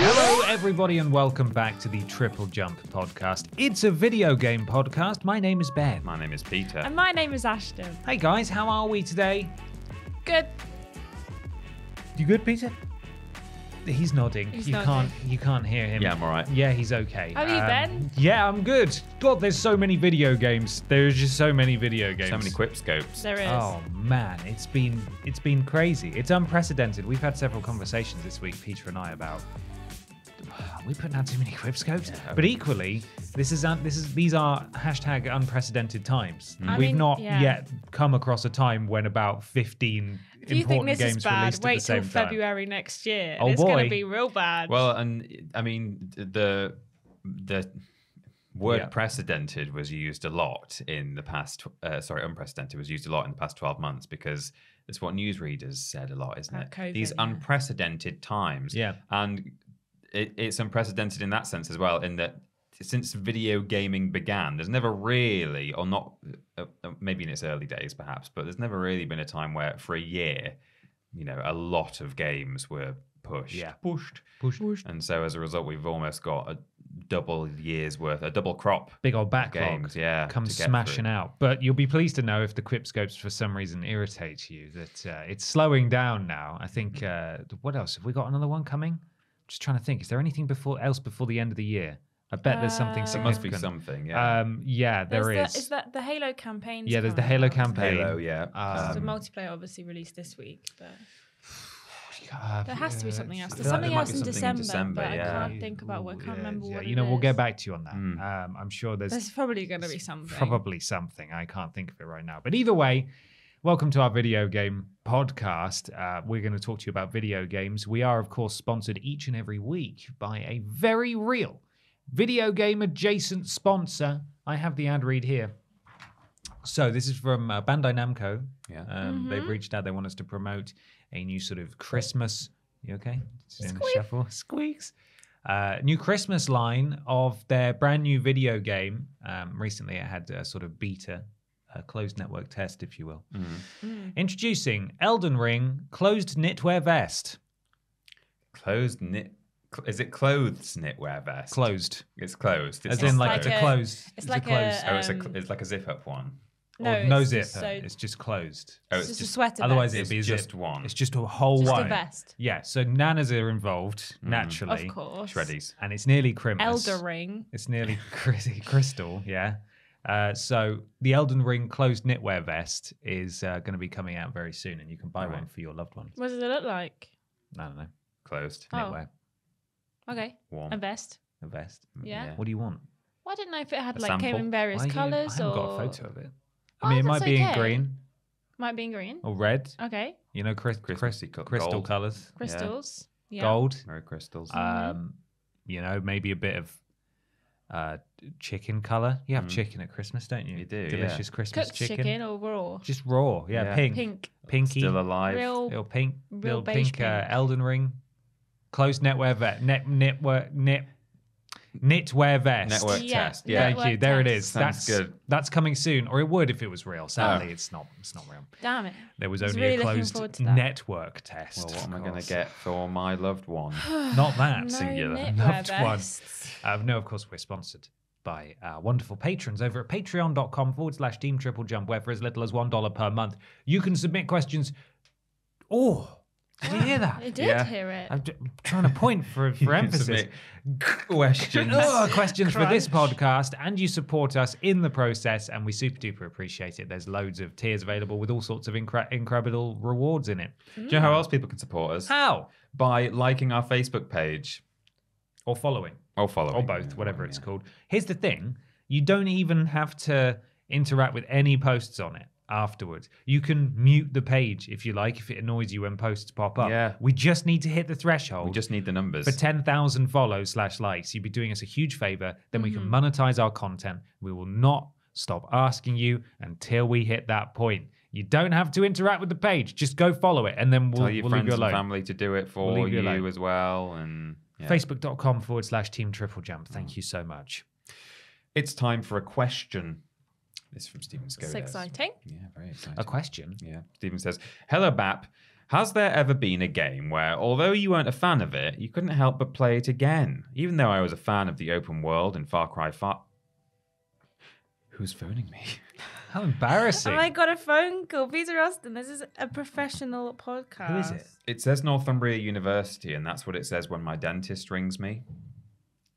Hello everybody and welcome back to the Triple Jump podcast. It's a video game podcast. My name is Ben. My name is Peter. And my name is Ashton. Hey guys, how are we today? Good. You good, Peter? He's nodding. You can't hear him. Yeah, I'm all right. Yeah, he's okay. How are you, Ben? Yeah, I'm good. God, there's so many video games. There's just so many video games. So many quip scopes. There is. Oh man, it's been crazy. It's unprecedented. We've had several conversations this week, Peter and I, about are we putting out too many quip scopes? Yeah. But equally, these are # unprecedented times. Mm. We've not yet come across a time when about 15. Do you think this is bad? Wait till February next year. Oh, it's going to be real bad. Well, and I mean, the word precedented was used a lot in the past. Unprecedented was used a lot in the past 12 months because it's what newsreaders said a lot, isn't it? COVID, these unprecedented times. Yeah, and it's unprecedented in that sense as well. In that, since video gaming began, there's never really, or not, maybe in its early days perhaps, but there's never really been a time where for a year, you know, a lot of games were pushed. Yeah. Pushed. And so as a result, we've almost got a double year's worth, a double crop. Big old backlog. Games, yeah. Comes smashing out. But you'll be pleased to know if the quip scopes for some reason irritate you that it's slowing down now. I think, what else? Have we got another one coming? I'm just trying to think. Is there anything before the end of the year? I bet there's something significant. There must be something, yeah. Yeah, there is. Is that the Halo campaign? Yeah, there's the Halo campaign. Halo, yeah. The multiplayer obviously released this week, but there has to be something else. There's something else in December, but yeah. I can't think about what. I can't remember what it is. You know, we'll get back to you on that. Mm. I'm sure there's probably going to be something. Probably something. I can't think of it right now. But either way, welcome to our video game podcast. We're going to talk to you about video games. We are, of course, sponsored each and every week by a very real video game adjacent sponsor. I have the ad read here. So this is from Bandai Namco. Yeah. They've reached out. They want us to promote a new sort of Christmas. You okay? Squeaks. New Christmas line of their brand new video game. Recently it had a sort of beta, a closed network test, if you will. Mm-hmm. Mm. Introducing Elden Ring Closed Knitwear Vest. Closed knit. Is it clothes knitwear vest? Closed. It's closed. It's as in like it's a closed. It's like a closed. It's like a zip up one. No zip. So it's just closed. It's just a sweater. Otherwise, it'd be just one. It's just a whole one. Just a vest. Yeah. So nanas are involved naturally. Of course. Shreddies. And it's nearly Christmas. Elder Ring. It's nearly crystal. Yeah. So the Elden Ring closed knitwear vest is going to be coming out very soon, and you can buy one for your loved one. What does it look like? I don't know. Closed knitwear. Okay. Warm. A vest. Yeah. What do you want? Well, I didn't know if it had came in various colours or. I haven't got a photo of it. I mean, it might be in green. Might be in green. Or red. Okay. You know, crystal colours. Crystals. Yeah. Gold. Very crystals. You know, maybe a bit of chicken colour. You have chicken at Christmas, don't you? You do. Delicious Christmas cooked chicken or raw? Just raw. Yeah. Pink. Pinky. Still alive. Real pink. Real pink. Elden Ring. Closed knitwear vest. Knitwear vest. Network test. Yeah. Thank you. There it is. Sounds good. That's coming soon, or it would if it was real. Sadly, it's not real. Damn it. There was only a closed network test. Well, what am I going to get for my loved one? Not that singular loved one. No, of course we're sponsored by our wonderful patrons over at patreon.com/teamtriplejump, where for as little as $1 per month you can submit questions. Oh. Did you hear that? I did hear it. I'm trying to point for emphasis. Questions. Questions for this podcast, and you support us in the process, and we super duper appreciate it. There's loads of tiers available with all sorts of incredible rewards in it. Mm. Do you know how else people can support us? How? By liking our Facebook page. Or following. Or both, whatever it's called. Here's the thing. You don't even have to interact with any posts on it. Afterwards, you can mute the page if you like, if it annoys you when posts pop up. Yeah, we just need to hit the threshold. We just need the numbers for 10,000 follows/likes. You'd be doing us a huge favor. Then we can monetize our content. We will not stop asking you until we hit that point. You don't have to interact with the page; just go follow it, and then we'll leave you alone. Tell your friends and family to do it for you as well. And Facebook.com/teamtriplejump. Thank you so much. It's time for a question. This is from Stephen Scovitz. It's exciting. Yeah, very exciting. A question. Yeah. Stephen says, hello, Bap. Has there ever been a game where, although you weren't a fan of it, you couldn't help but play it again? Even though I was a fan of the open world in Far Cry 5... Who's phoning me? How embarrassing. I got a phone call. Peter Austin, this is a professional podcast. Who is it? It says Northumbria University, and that's what it says when my dentist rings me.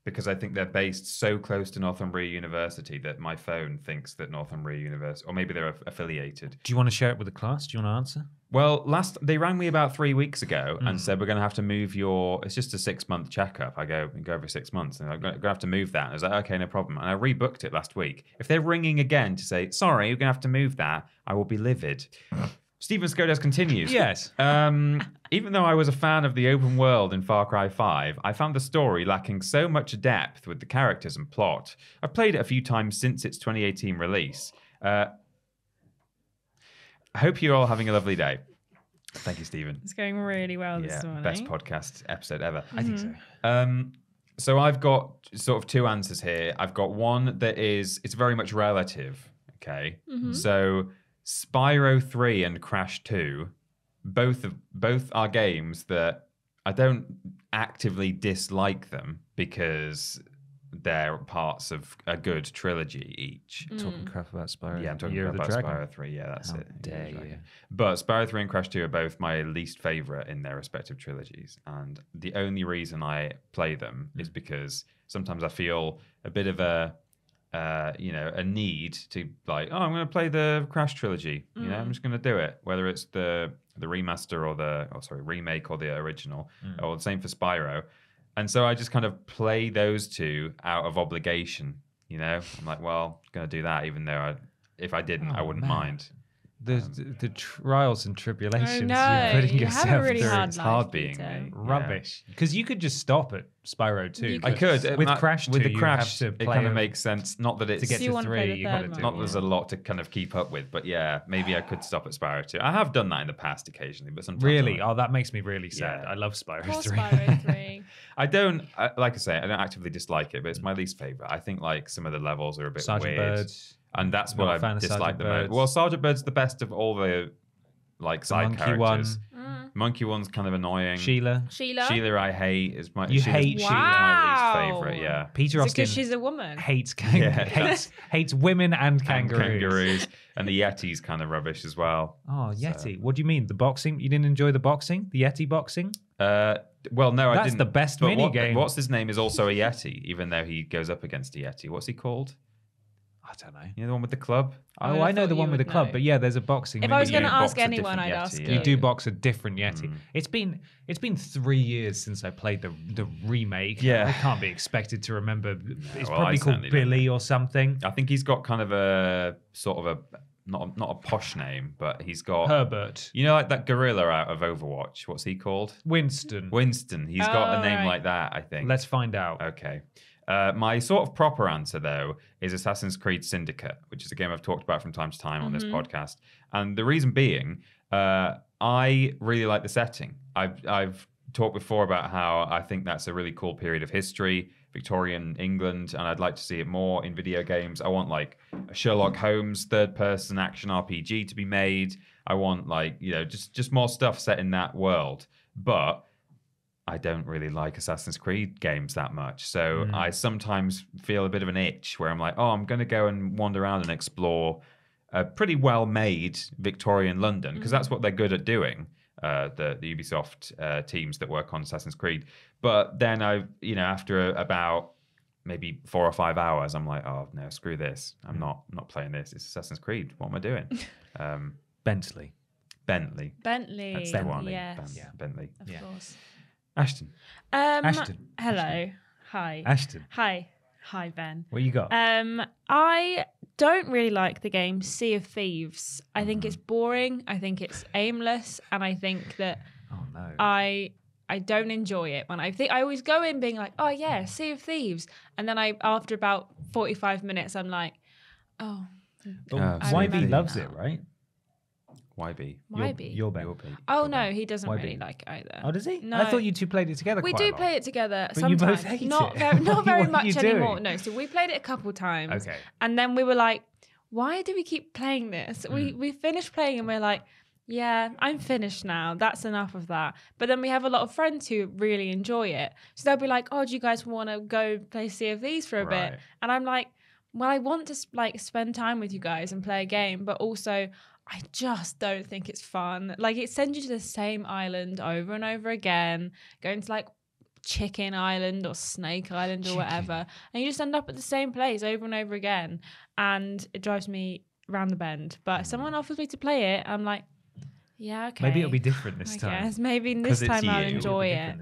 Because I think they're based so close to Northumbria University that my phone thinks that Northumbria University... Or maybe they're affiliated. Do you want to share it with the class? Do you want to answer? Well, they rang me about 3 weeks ago and said, we're going to have to move your... It's just a 6-month checkup. I go every 6 months. And I'm going to have to move that. And I was like, okay, no problem. And I rebooked it last week. If they're ringing again to say, sorry, you're going to have to move that, I will be livid. Stephen Scovitz continues. Yes. Even though I was a fan of the open world in Far Cry 5, I found the story lacking so much depth with the characters and plot. I've played it a few times since its 2018 release. I hope you're all having a lovely day. Thank you, Stephen. It's going really well this morning. Best podcast episode ever. I think so. So I've got sort of two answers here. I've got one that is, it's very much relative, okay? So Spyro 3 and Crash 2, both are games that I don't actively dislike them because they're parts of a good trilogy each. Talking crap about Spyro. Yeah, I'm talking crap about Spyro 3. Yeah, that's it. How dare you. But Spyro 3 and Crash 2 are both my least favourite in their respective trilogies. And the only reason I play them is because sometimes I feel a bit of a need to, like, oh, I'm going to play the Crash trilogy. You know, I'm just going to do it. Whether it's the remaster or the, remake or the original. Or the same for Spyro. And so I just kind of play those two out of obligation, you know? I'm like, well, I'm going to do that, even though if I didn't, I wouldn't mind. The trials and tribulations you're putting yourself through. It's hard being me. Rubbish. Because you could just stop at Spyro 2. I could. With Crash 2, it kind of makes sense. Not that it's... To get to 3, you got to do. Not that there's a lot to kind of keep up with, but yeah, maybe I could stop at Spyro 2. I have done that in the past occasionally, but sometimes... Really? Oh, that makes me really sad. Yeah. I love Spyro 3. Spyro 3. I don't... Like I say, I don't actively dislike it, but it's my least favourite. I think, like, some of the levels are a bit weird. And that's what I dislike the most. Well, Sergeant Bird's the best of all the side characters. Monkey One's kind of annoying. Sheila I hate. Sheila is my least favourite, yeah. Peter Austin, because she's a woman. Hates women and kangaroos. And the Yeti's kind of rubbish as well. Oh, Yeti. So. What do you mean? The boxing? You didn't enjoy the boxing? The Yeti boxing? Well, no, I didn't. That's the best minigame. What's his name is also a Yeti, even though he goes up against a Yeti. What's he called? I don't know. You know the one with the club? Oh, I know the one with the club, but yeah, there's a boxing. If I was going to ask anyone, I'd ask you. You do box a different Yeti. It's been 3 years since I played the remake. Yeah, I can't be expected to remember. It's probably called Billy or something. I think he's got kind of a sort of a not a posh name, but he's got Herbert. You know, like that gorilla out of Overwatch. What's he called? Winston. He's got a name like that, I think. Let's find out. Okay. My sort of proper answer, though, is Assassin's Creed Syndicate, which is a game I've talked about from time to time on this podcast. And the reason being, I really like the setting. I've talked before about how I think that's a really cool period of history, Victorian England, and I'd like to see it more in video games. I want, like, a Sherlock Holmes third-person action RPG to be made. I want, like, you know, just more stuff set in that world. But I don't really like Assassin's Creed games that much. So I sometimes feel a bit of an itch where I'm like, oh, I'm going to go and wander around and explore a pretty well-made Victorian London, because that's what they're good at doing, the Ubisoft teams that work on Assassin's Creed. But then, after about maybe 4 or 5 hours, I'm like, oh, no, screw this. I'm not playing this. It's Assassin's Creed. What am I doing? Bentley. That's the one. Yes. Bentley. Of course. Ashton. Hello. Hi. Ashton. Hi. Hi, Ben. What you got? I don't really like the game Sea of Thieves. I think it's boring. I think it's aimless, and I think that I don't enjoy it. When I always go in being like, oh yeah, Sea of Thieves, and then after about 45 minutes, I'm like, oh. YB loves it, right? YB. Your Ben. Oh, no, he doesn't really like it either. Oh, does he? No. I thought you two played it together quite a lot. We do play it together sometimes. But you both hate it. Not very much anymore. No, so we played it a couple times. Okay. And then we were like, why do we keep playing this? We finish playing and we're like, yeah, I'm finished now. That's enough of that. But then we have a lot of friends who really enjoy it. So they'll be like, oh, do you guys want to go play Sea of Thieves for a bit? And I'm like, well, I want to like spend time with you guys and play a game, but also I just don't think it's fun. Like, it sends you to the same island over and over again, going to like Chicken Island or Snake Island or whatever. And you just end up at the same place over and over again. And it drives me round the bend. But if someone offers me to play it, I'm like, yeah, okay. Maybe it'll be different this time. Yes, maybe this time I'll enjoy it.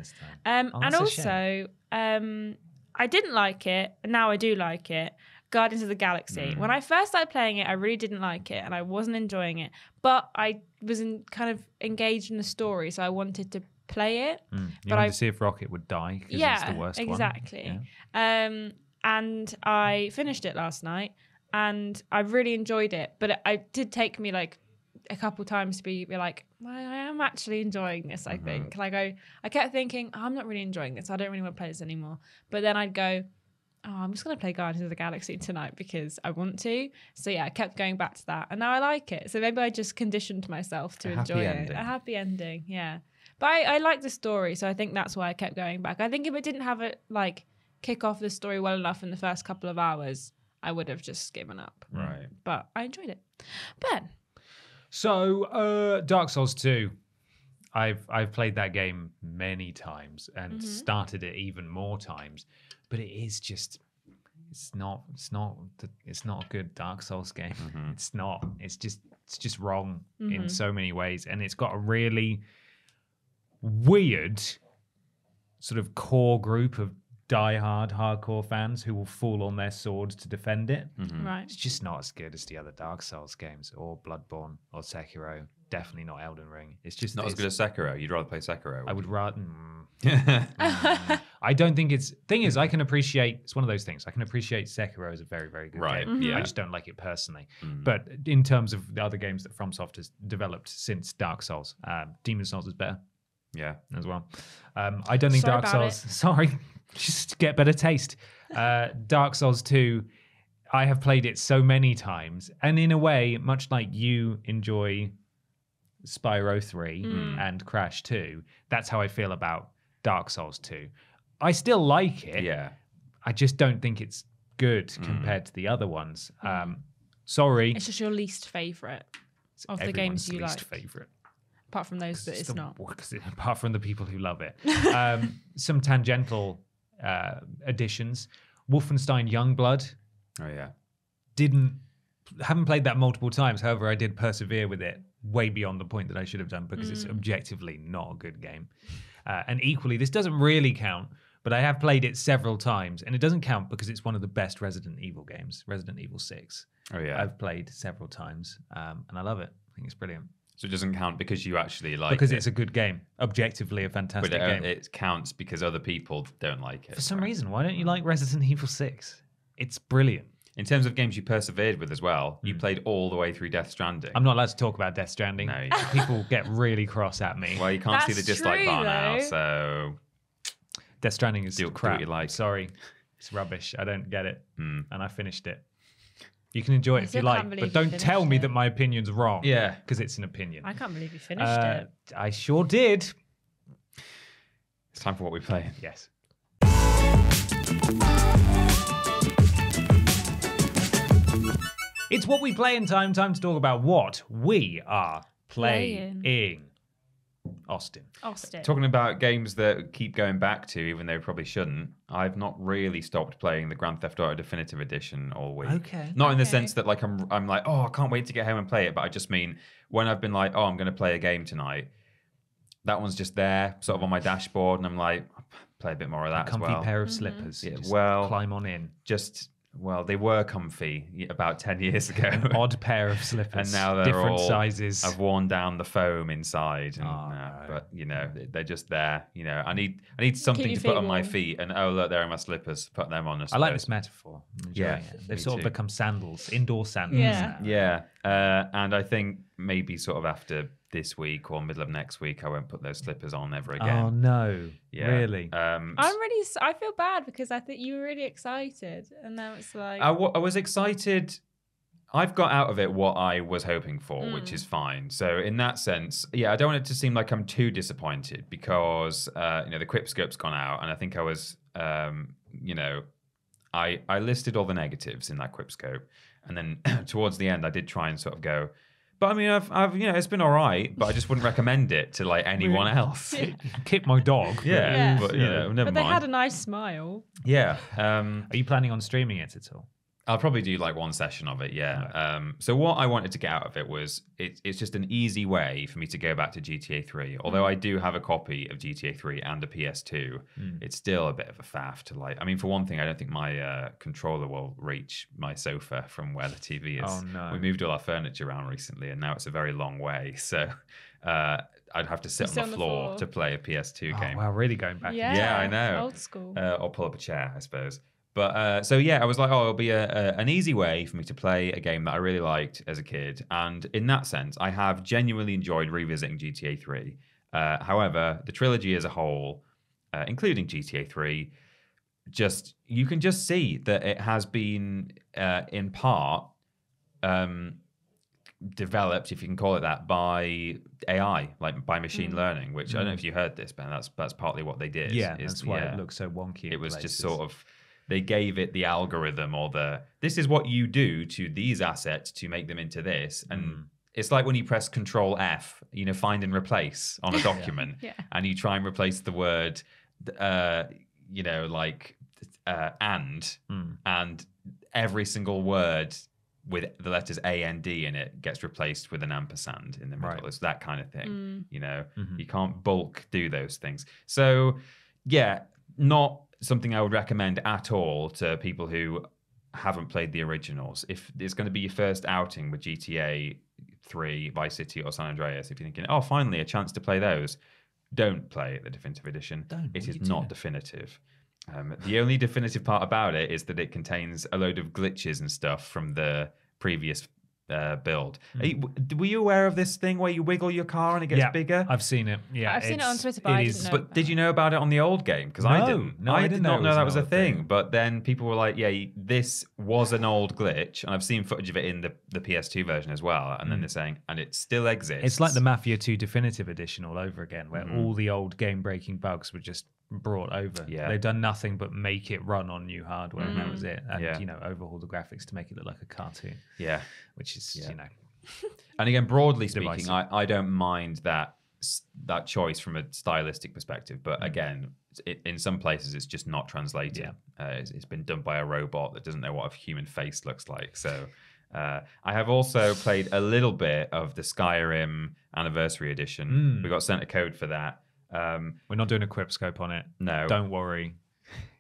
And also, I didn't like it, and now I do like it. Guardians of the Galaxy. When I first started playing it, I really didn't like it, and I wasn't enjoying it. But I was kind of engaged in the story, so I wanted to play it. But I wanted to see if Rocket would die, because it's the worst one. Yeah. And I finished it last night, and I really enjoyed it. But it did take me like a couple times to be like, I am actually enjoying this, I think. Like, I kept thinking, oh, I'm not really enjoying this. I don't really want to play this anymore. But then I'd go, oh, I'm just going to play Guardians of the Galaxy tonight because I want to. So, yeah, I kept going back to that. And now I like it. So maybe I just conditioned myself to enjoy it. A happy ending, yeah. But I like the story, so I think that's why I kept going back. I think if it didn't have it, like, kick off the story well enough in the first couple of hours, I would have just given up. Right. But I enjoyed it. Ben. So, Dark Souls 2, I've played that game many times and started it even more times, but it is just, it's not a good Dark Souls game. It's just wrong in so many ways, and it's got a really weird sort of core group of diehard hardcore fans who will fall on their swords to defend it. It's just not as good as the other Dark Souls games, or Bloodborne, or Sekiro. Definitely not Elden Ring. It's just not as good as Sekiro. You'd rather play Sekiro. I would rather. I don't think it's. Thing is, I can appreciate. It's one of those things. I can appreciate Sekiro as a very, very good game. Yeah. I just don't like it personally. But in terms of the other games that FromSoft has developed since Dark Souls, Demon's Souls is better. Yeah, as well. I don't think Dark Souls. Just get better taste. Dark Souls 2, I have played it so many times. And in a way, much like you enjoy Spyro 3 and Crash 2, that's how I feel about Dark Souls 2. I still like it. Yeah. I just don't think it's good compared to the other ones. Sorry. It's just your least favorite of the games you like. Apart from those that it's not. Apart from the people who love it. Some tangential additions. Wolfenstein Youngblood. Oh yeah. Haven't played that multiple times. However, I did persevere with it way beyond the point that I should have done, because it's objectively not a good game. And equally, this doesn't really count, but I have played it several times, and it doesn't count because it's one of the best Resident Evil games, Resident Evil 6. Oh yeah. I've played several times, and I love it. I think it's brilliant. So it doesn't count because you actually like it. Because it's a good game. Objectively a fantastic game. But it counts because other people don't like it. For some reason, why don't you like Resident Evil 6? It's brilliant. In terms of games you persevered with as well, you played all the way through Death Stranding. I'm not allowed to talk about Death Stranding. No, people get really cross at me. Well, you can't see the dislike bar now, so... Death Stranding is crap. Sorry. It's rubbish. I don't get it. And I finished it. You can enjoy it if you like, but don't tell me that my opinion's wrong. Yeah. Because it's an opinion. I can't believe you finished it. I sure did. It's time for what we play. Yes. It's what we play in time to talk about what we are playing. Austin. Talking about games that keep going back to, even though probably shouldn't, I've not really stopped playing the Grand Theft Auto Definitive Edition all week. Okay. Not in the sense that like I'm like, oh, I can't wait to get home and play it, but I just mean when I've been like, oh, I'm going to play a game tonight, that one's just there, sort of on my dashboard, and I'm like, I'll play a bit more of that as well. A comfy pair of slippers. Yeah, well, climb on in. Well, they were comfy about 10 years ago. An odd pair of slippers. And now they're different sizes. I've worn down the foam inside. And, but, you know, they're just there. You know, I need something to put on my feet. And, oh, look, there are my slippers. Put them on. I like this metaphor. Yeah. They've sort of become sandals, indoor sandals. Yeah. Yeah. And I think maybe sort of after this week or middle of next week, I won't put those slippers on ever again. Oh no! Yeah. Really? I feel bad because I think you were really excited, and now it's like I was excited. I've got out of it what I was hoping for, which is fine. So in that sense, yeah, I don't want it to seem like I'm too disappointed because, you know, the Quickscope's gone out and I think I was, you know, I listed all the negatives in that Quickscope. And then towards the end, I did try and sort of go, but I mean, I've you know, it's been all right, but I just wouldn't recommend it to like anyone else. Kick my dog. Yeah, but you know, never mind. But they had a nice smile. Yeah. Are you planning on streaming it at all? I'll probably do like one session of it, yeah. Right. So what I wanted to get out of it was it's just an easy way for me to go back to GTA 3. Although I do have a copy of GTA 3 and a PS2, it's still a bit of a faff to like... I mean, for one thing, I don't think my controller will reach my sofa from where the TV is. Oh, no. We moved all our furniture around recently, and now it's a very long way. So I'd have to sit on the floor to play a PS2 game. Wow, really going back. Yeah, I know. Old school. Or pull up a chair, I suppose. But so, yeah, I was like, oh, it'll be an easy way for me to play a game that I really liked as a kid. And in that sense, I have genuinely enjoyed revisiting GTA 3. However, the trilogy as a whole, including GTA 3, just you can just see that it has been, in part, developed, if you can call it that, by AI, like by machine learning, which I don't know if you heard this, Ben, that's partly what they did. Yeah, that's why it looks so wonky. It was just sort of... They gave it the algorithm or this is what you do to these assets to make them into this. And it's like when you press Control F, you know, find and replace on a document and you try and replace the word, you know, like and every single word with the letters A and D in it gets replaced with an ampersand in the middle. Right. It's that kind of thing, you know, you can't bulk do those things. So, yeah, not something I would recommend at all to people who haven't played the originals. If it's going to be your first outing with GTA 3, Vice City or San Andreas, if you're thinking, oh, finally a chance to play those, don't play the Definitive Edition. It is not definitive. The only definitive part about it is that it contains a load of glitches and stuff from the previous build. Were you aware of this thing where you wiggle your car and it gets bigger? I've seen it. Yeah, I've seen it on Twitter. But did you know about it on the old game? Because I didn't. No, I did not know that was a thing. But then people were like, "Yeah, this was an old glitch," and I've seen footage of it in the PS2 version as well. And then they're saying, and it still exists. It's like the Mafia 2 Definitive Edition all over again, where all the old game-breaking bugs were just brought over. Yeah, they've done nothing but make it run on new hardware, and that was it. And you know, overhaul the graphics to make it look like a cartoon. Yeah, which is you know. And again, broadly speaking, I don't mind that choice from a stylistic perspective, but again, in some places it's just not translated. Yeah. It's been done by a robot that doesn't know what a human face looks like. So. I have also played a little bit of the Skyrim Anniversary Edition. We got sent a code for that. We're not doing a Quipscope on it. No. Don't worry.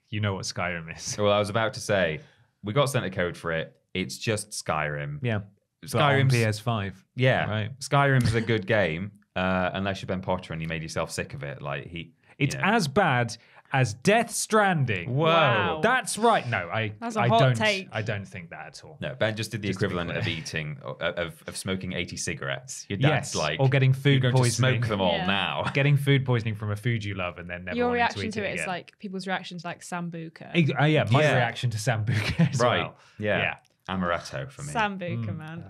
You know what Skyrim is. Well, I was about to say, we got sent a code for it. It's just Skyrim. Yeah. Skyrim's PS5. Yeah. Right. Skyrim's a good game, unless you're Ben Potter and you made yourself sick of it. Like it's as bad as Death Stranding. Whoa. Wow. That's right. No, I don't think that at all. No, Ben just did the equivalent of eating, of smoking 80 cigarettes. Your dad's like... Or getting food poisoning. Smoke them all now. Getting food poisoning from a food you love and then never wanting to eat it again. Your reaction to it is like, people's reactions like Sambuca. Yeah, my reaction to Sambuca as well. Yeah. Amaretto for me. Sambuca, man.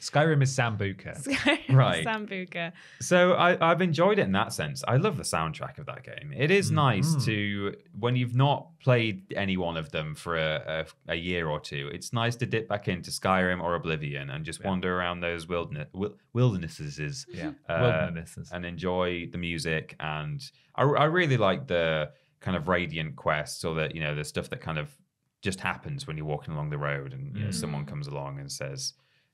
Skyrim is Sambuca. Skyrim is Sambuca. So I've enjoyed it in that sense. I love the soundtrack of that game. It is nice to, when you've not played any one of them for a year or two, it's nice to dip back into Skyrim or Oblivion and just wander around those wildernesses. Yeah. Wildernesses. And enjoy the music. And I really like the kind of radiant quests or the, you know, the stuff that kind of just happens when you're walking along the road and you know, someone comes along and says,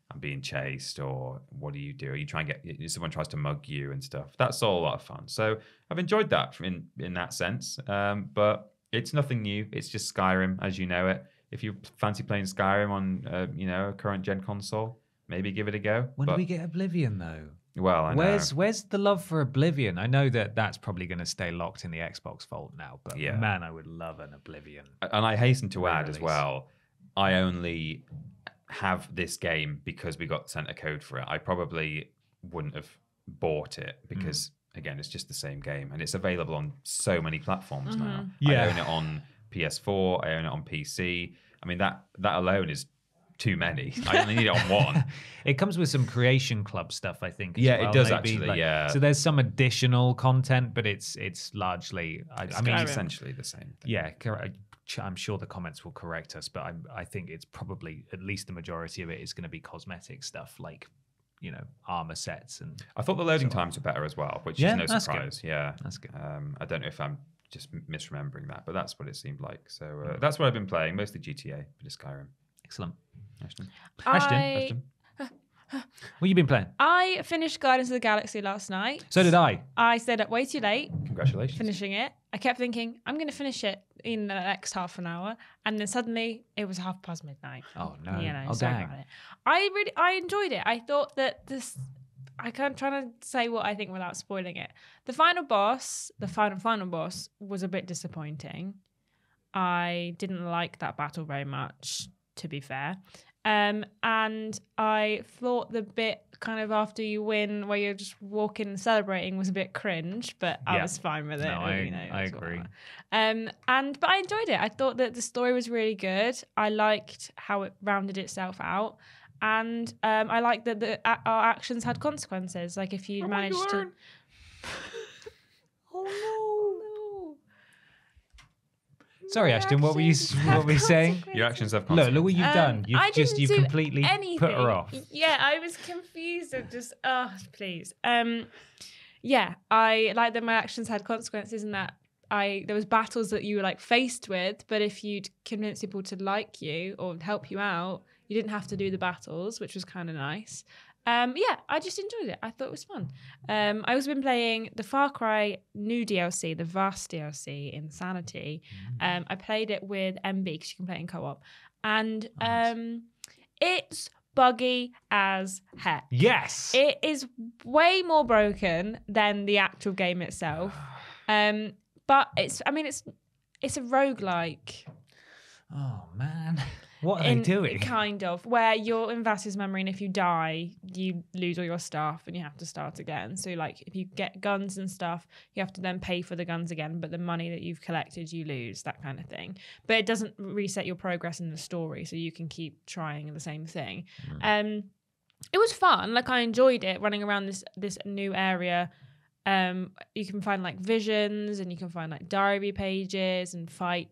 I'm being chased, or what do? You try and get, someone tries to mug you and stuff. That's all a lot of fun. So I've enjoyed that in that sense, but it's nothing new. It's just Skyrim as you know it. If you fancy playing Skyrim on, you know, a current gen console, maybe give it a go. When do we get Oblivion though? Well, I know. Where's the love for Oblivion? I know that's probably going to stay locked in the Xbox vault now, but man, I would love an Oblivion. And I hasten to add as well, I only have this game because we got sent a code for it. I probably wouldn't have bought it because, again, it's just the same game and it's available on so many platforms now. Yeah. I own it on PS4, I own it on PC. I mean, that alone is too many. I only need it on one. It comes with some creation club stuff, I think. Yeah, well, it does actually. Like, yeah. So there's some additional content, but it's largely. I mean, essentially the same thing. Yeah, correct. I'm sure the comments will correct us, but I think it's probably at least the majority of it is going to be cosmetic stuff, like, you know, armor sets. And I thought the loading times were better as well, which is no surprise. Good. Yeah, that's good. I don't know if I'm just misremembering that, but that's what it seemed like. So that's what I've been playing, mostly GTA, but Skyrim. Excellent. Ashton. Ashton. What have you been playing? I finished Guardians of the Galaxy last night. So did I. I stayed up way too late. Congratulations. Finishing it. I kept thinking, I'm going to finish it in the next half an hour. And then suddenly it was 0.5 past midnight. Oh, no. You know, oh, sorry about it. I enjoyed it. I thought that this... I can't try to say what I think without spoiling it. The final boss, the final boss, was a bit disappointing. I didn't like that battle very much, to be fair. And I thought the bit kind of after you win where you're just walking and celebrating was a bit cringe, but I was fine with it. No, I agree. But I enjoyed it. I thought that the story was really good. I liked how it rounded itself out. And I liked that our actions had consequences. Like if you managed to... Sorry, Ashton, what were you saying? Your actions have consequences. Look what you've done. You completely put her off. Yeah, I was confused. Of just, oh, please. Yeah, I like that my actions had consequences and that there was battles that you were like faced with, but if you'd convince people to like you or help you out, you didn't have to do the battles, which was kind of nice. Yeah, I just enjoyed it. I thought it was fun. I also been playing the Far Cry new DLC, the Vast DLC, Insanity. I played it with MB because you can play it in co-op. And it's buggy as heck. Yes. It is way more broken than the actual game itself. But it's a roguelike. Oh, man. What are they doing? Kind of, where you're in Vass's memory, and if you die, you lose all your stuff and you have to start again. So, like, if you get guns and stuff, you have to then pay for the guns again, but the money that you've collected, you lose, that kind of thing. But it doesn't reset your progress in the story, so you can keep trying the same thing. It was fun. Like, I enjoyed it, running around this new area. You can find, like, visions, and you can find, like, diary pages and fight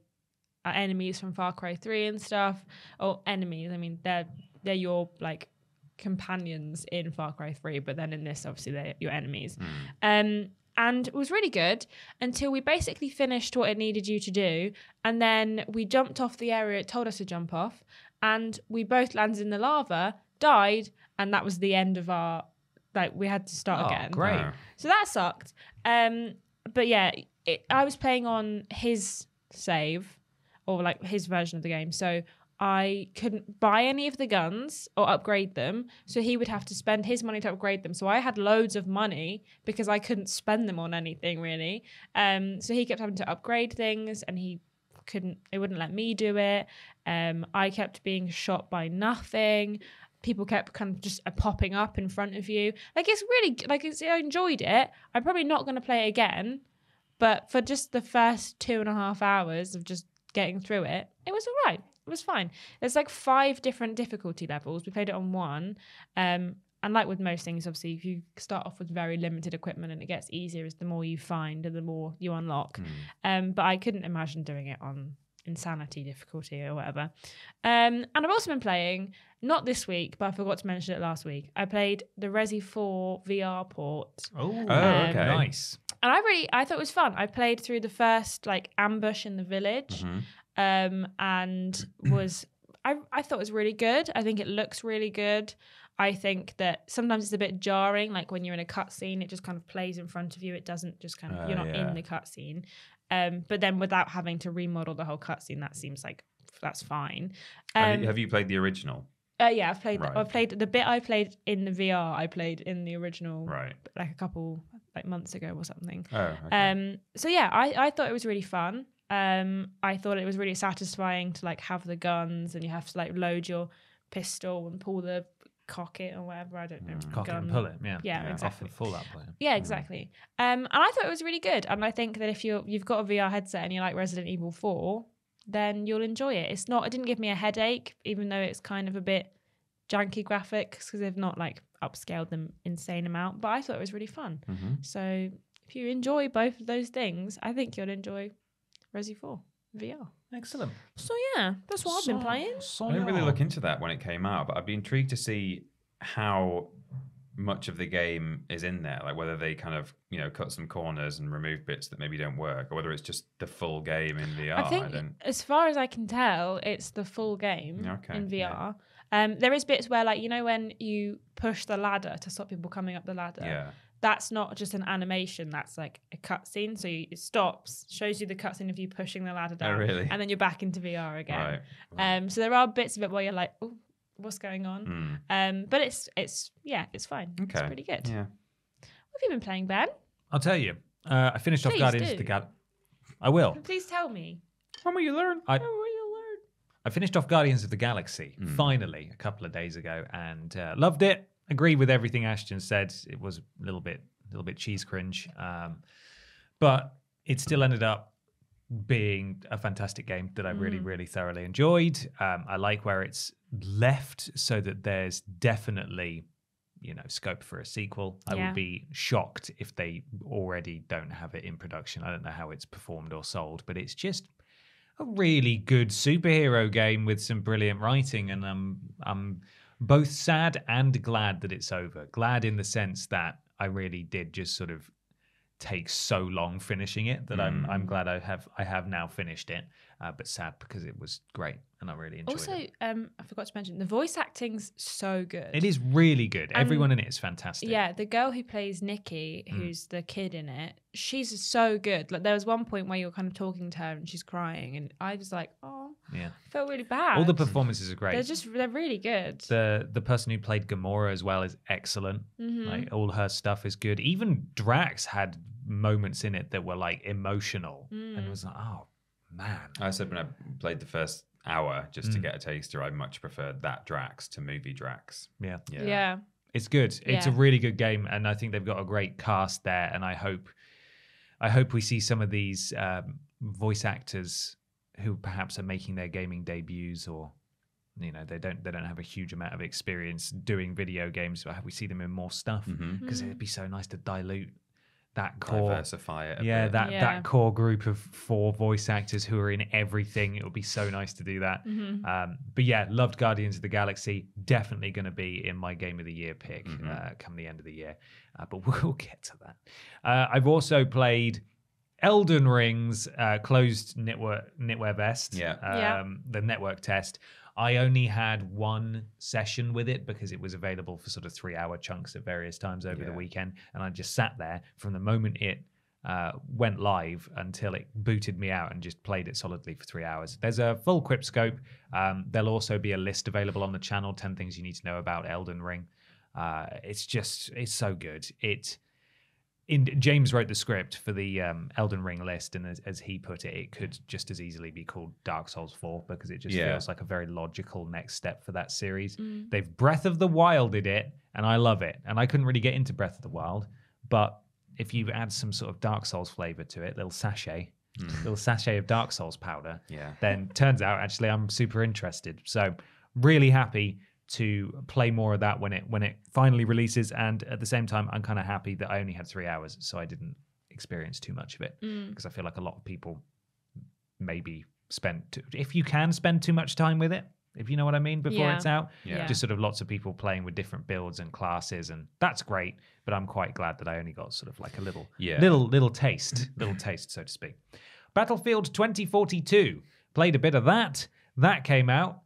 enemies from Far Cry 3 and stuff. Oh, enemies, I mean, they're your, like, companions in Far Cry 3, but then in this, obviously, they're your enemies. And it was really good until we basically finished what it needed you to do, and then we jumped off the area it told us to jump off, and we both landed in the lava, died, and that was the end of our... Like, we had to start again. Oh, great. So that sucked. But, yeah, I was playing on his save... or like his version of the game. So I couldn't buy any of the guns or upgrade them. So he would have to spend his money to upgrade them. So I had loads of money because I couldn't spend them on anything really. So he kept having to upgrade things and it wouldn't let me do it. I kept being shot by nothing. People kept kind of just popping up in front of you. Like it's really, like I enjoyed it. I'm probably not gonna play it again, but for just the first 2.5 hours of just getting through it, it was all right. It was fine. There's like 5 different difficulty levels. We played it on one. And like with most things, obviously, if you start off with very limited equipment and it gets easier as the more you find and the more you unlock. But I couldn't imagine doing it on Insanity difficulty or whatever. And I've also been playing, not this week, but I forgot to mention it last week. I played the Resi 4 VR port. Oh, okay. Nice. And I thought it was fun. I played through the first like ambush in the village, and was I thought it was really good. I think it looks really good. I think that sometimes it's a bit jarring, like when you're in a cutscene, it just kind of plays in front of you. It doesn't just kind of, you're not in the cutscene. But then without having to remodel the whole cutscene, that seems like that's fine. Have you played the original? Yeah, I've played. Right. I played the bit I played in the VR. I played in the original, right? Like a couple like months ago or something. Oh, okay. So yeah, I thought it was really fun. I thought it was really satisfying to like have the guns and you have to like load your pistol and pull the cock or whatever. I don't know. Cock gun. And pull it. Yeah. Yeah, exactly. Fallout play. Yeah, exactly. And I thought it was really good. And I think that if you've got a VR headset and you like Resident Evil 4. then you'll enjoy it. It's not, it didn't give me a headache, even though it's kind of a bit janky graphics because they've not like upscaled them insane amount, but I thought it was really fun. Mm-hmm. So if you enjoy both of those things, I think you'll enjoy Resi 4 VR. Excellent. So yeah, that's what I've been playing. I didn't really look into that when it came out, but I'd be intrigued to see how much of the game is in there, like whether they kind of, you know, cut some corners and remove bits that maybe don't work, or whether it's just the full game in VR. I think, as far as I can tell, it's the full game in VR. Yeah. There is bits where, like, you know, when you push the ladder to stop people coming up the ladder, that's not just an animation, that's like a cutscene. So it stops, shows you the cutscene of you pushing the ladder down, and then you're back into VR again. Right. So there are bits of it where you're like, oh, what's going on? But it's fine. Okay. It's pretty good. Yeah. What have you been playing, Ben? I'll tell you. I finished off Guardians of the Galaxy. I will. Please tell me. When will you learn? I finished off Guardians of the Galaxy finally a couple of days ago, and loved it. Agree with everything Ashton said. It was a little bit cheese cringe, but it still ended up being a fantastic game that I really, really thoroughly enjoyed. I like where it's left, so that there's definitely, you know, scope for a sequel. I would be shocked if they already don't have it in production. I don't know how it's performed or sold, but it's just a really good superhero game with some brilliant writing, and I'm both sad and glad that it's over. Glad in the sense that I really did just sort of take so long finishing it that I'm glad I have now finished it, but sad because it was great and I really enjoyed it. I forgot to mention, the voice acting's so good. It is really good. Everyone in it is fantastic. Yeah, the girl who plays Nikki, who's the kid in it, she's so good. Like, there was one point where you're kind of talking to her and she's crying, and I was like, oh, yeah, I felt really bad. All the performances are great. They're really good. The person who played Gamora as well is excellent. Like, all her stuff is good. Even Drax had moments in it that were like emotional, and it was like, oh man. I said when I played the first hour, just to get a taster, I much preferred that Drax to movie Drax. Yeah. It's good. It's a really good game, and I think they've got a great cast there, and I hope we see some of these voice actors who perhaps are making their gaming debuts, or, you know, they don't have a huge amount of experience doing video games, but we see them in more stuff, because it'd be so nice to dilute that core, diversify it a bit. That core group of 4 voice actors who are in everything. It would be so nice to do that. But yeah, loved Guardians of the Galaxy. Definitely going to be in my Game of the Year pick come the end of the year. But we'll get to that. I've also played Elden Ring's closed knitwear vest, the network test. I only had one session with it because it was available for sort of 3-hour chunks at various times over the weekend. And I just sat there from the moment it went live until it booted me out, and just played it solidly for 3 hours. There's a full quip scope. There'll also be a list available on the channel, 10 things you need to know about Elden Ring. It's so good. James wrote the script for the Elden Ring list, and as he put it, it could just as easily be called Dark Souls 4, because it just feels like a very logical next step for that series. They've Breath of the Wilded it, and I love it. And I couldn't really get into Breath of the Wild, but if you add some sort of Dark Souls flavor to it, little sachet of Dark Souls powder, then turns out actually I'm super interested. So really happy to play more of that when it finally releases, and at the same time I'm kind of happy that I only had 3 hours, so I didn't experience too much of it, because I feel like a lot of people maybe if you can spend too much time with it, if you know what I mean, before it's out, just sort of lots of people playing with different builds and classes, and that's great, but I'm quite glad that I only got sort of like a little taste, so to speak. Battlefield 2042, played a bit of that came out.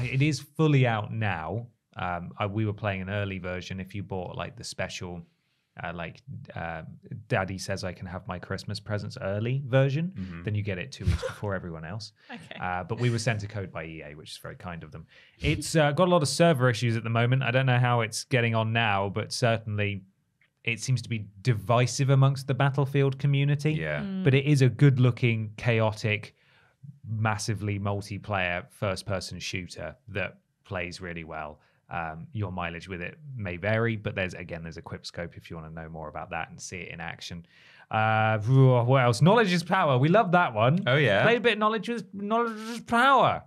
It is fully out now. We were playing an early version. If you bought like the special, Daddy says I can have my Christmas presents early version, then you get it 2 weeks before everyone else. Okay. But we were sent a code by EA, which is very kind of them. It's got a lot of server issues at the moment. I don't know how it's getting on now, but certainly it seems to be divisive amongst the Battlefield community. Yeah. But it is a good looking, chaotic, massively multiplayer first-person shooter that plays really well. Your mileage with it may vary, but there's a quick scope if you want to know more about that and see it in action. What else? Knowledge is Power. We love that one. Oh yeah. Played a bit of Knowledge is Power.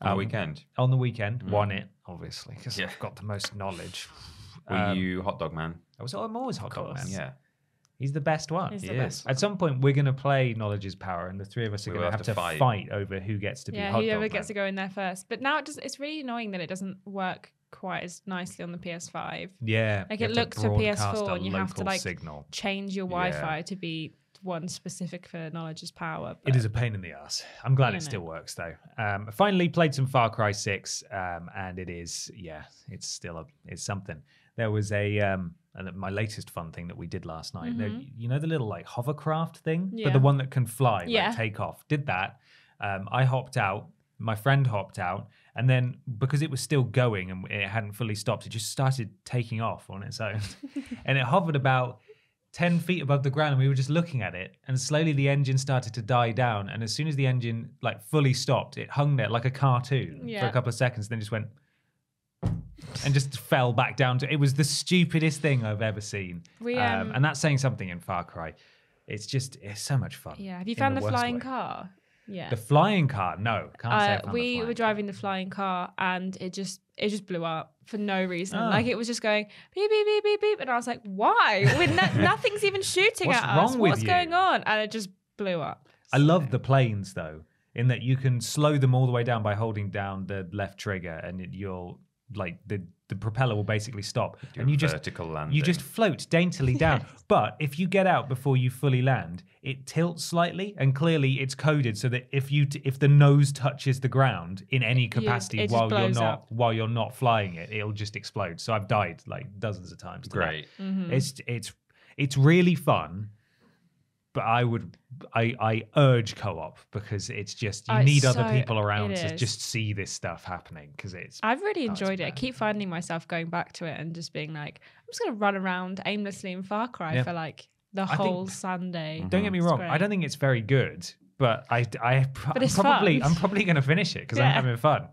On the weekend. On the weekend. Won it, obviously, because I've got the most knowledge. Were you Hot Dog Man? I'm always Hot Dog Man. Yeah. He's the best one. He's the best. At some point, we're going to play Knowledge is Power, and the three of us are going to have to fight over who gets to be Hot Dog Man. Yeah, whoever gets to go in there first. But now it's really annoying that it doesn't work quite as nicely on the PS5. Yeah. Like, it looks for PS4, and you have to, like, change your Wi-Fi to be one specific for Knowledge is Power. It is a pain in the ass. I'm glad it still works, though. Finally played some Far Cry 6, and it is, it's still it's something. There was a... And my latest fun thing that we did last night, you know the little like hovercraft thing, but the one that can fly, like take off. Did that. I hopped out. My friend hopped out, and then because it was still going and it hadn't fully stopped, it just started taking off on its own, and it hovered about 10 feet above the ground, and we were just looking at it, and slowly the engine started to die down, and as soon as the engine like fully stopped, it hung there like a cartoon for a couple of seconds, then just went. And just fell back down to it. Was the stupidest thing I've ever seen. And that's saying something in Far Cry. It's so much fun. Yeah. Have you found the flying car? Yeah. The flying car? No. Can't say I found the flying car. We were driving the flying car, and it just blew up for no reason. Oh. Like, it was just going beep beep beep beep beep, and I was like, why? Nothing's even shooting at us. What's wrong with you? What's going on? And it just blew up. I love the planes though, in that you can slow them all the way down by holding down the left trigger, and you'll. Like the propeller will basically stop, and you just float daintily down. But if you get out before you fully land, it tilts slightly, and clearly it's coded so that if the nose touches the ground in any capacity while you're not flying it, it'll just explode. So I've died like dozens of times. Great, it's really fun. But I urge co-op, because it's just you need other people around to just see this stuff happening, because I've really enjoyed it. I keep finding myself going back to it and just being like, I'm just gonna run around aimlessly in Far Cry for like the whole Sunday. Don't get me wrong, I don't think it's very good, but I'm probably gonna finish it because I'm having fun.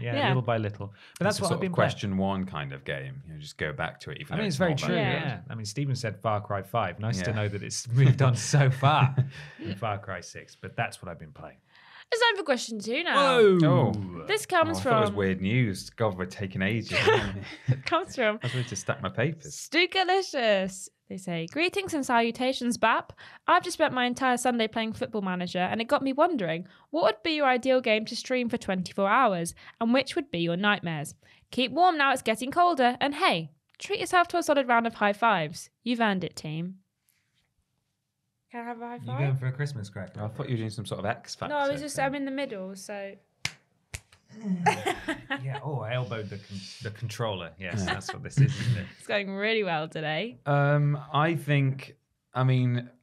Little by little. But that's what I've been question playing. One kind of game. You know, just go back to it. Even it's very true. Yeah. I mean, Stephen said Far Cry 5. Nice to know that it's moved on so far in Far Cry 6. But that's what I've been playing. It's time for question 2 now. Oh. This comes from. I thought it was weird news. God, we're taking ages. It comes from. I was going to stack my papers. Stukalicious. They say, greetings and salutations, Bap. I've just spent my entire Sunday playing Football Manager, and it got me wondering, what would be your ideal game to stream for 24 hours, and which would be your nightmares? Keep warm now, it's getting colder, and hey, treat yourself to a solid round of high fives. You've earned it, team. Can I have a high five? You're going for a Christmas cracker. I thought you were doing some sort of X Factor. No, I'm in the middle, so... I elbowed the controller. Yes, that's what this is, isn't it? It's going really well today. I think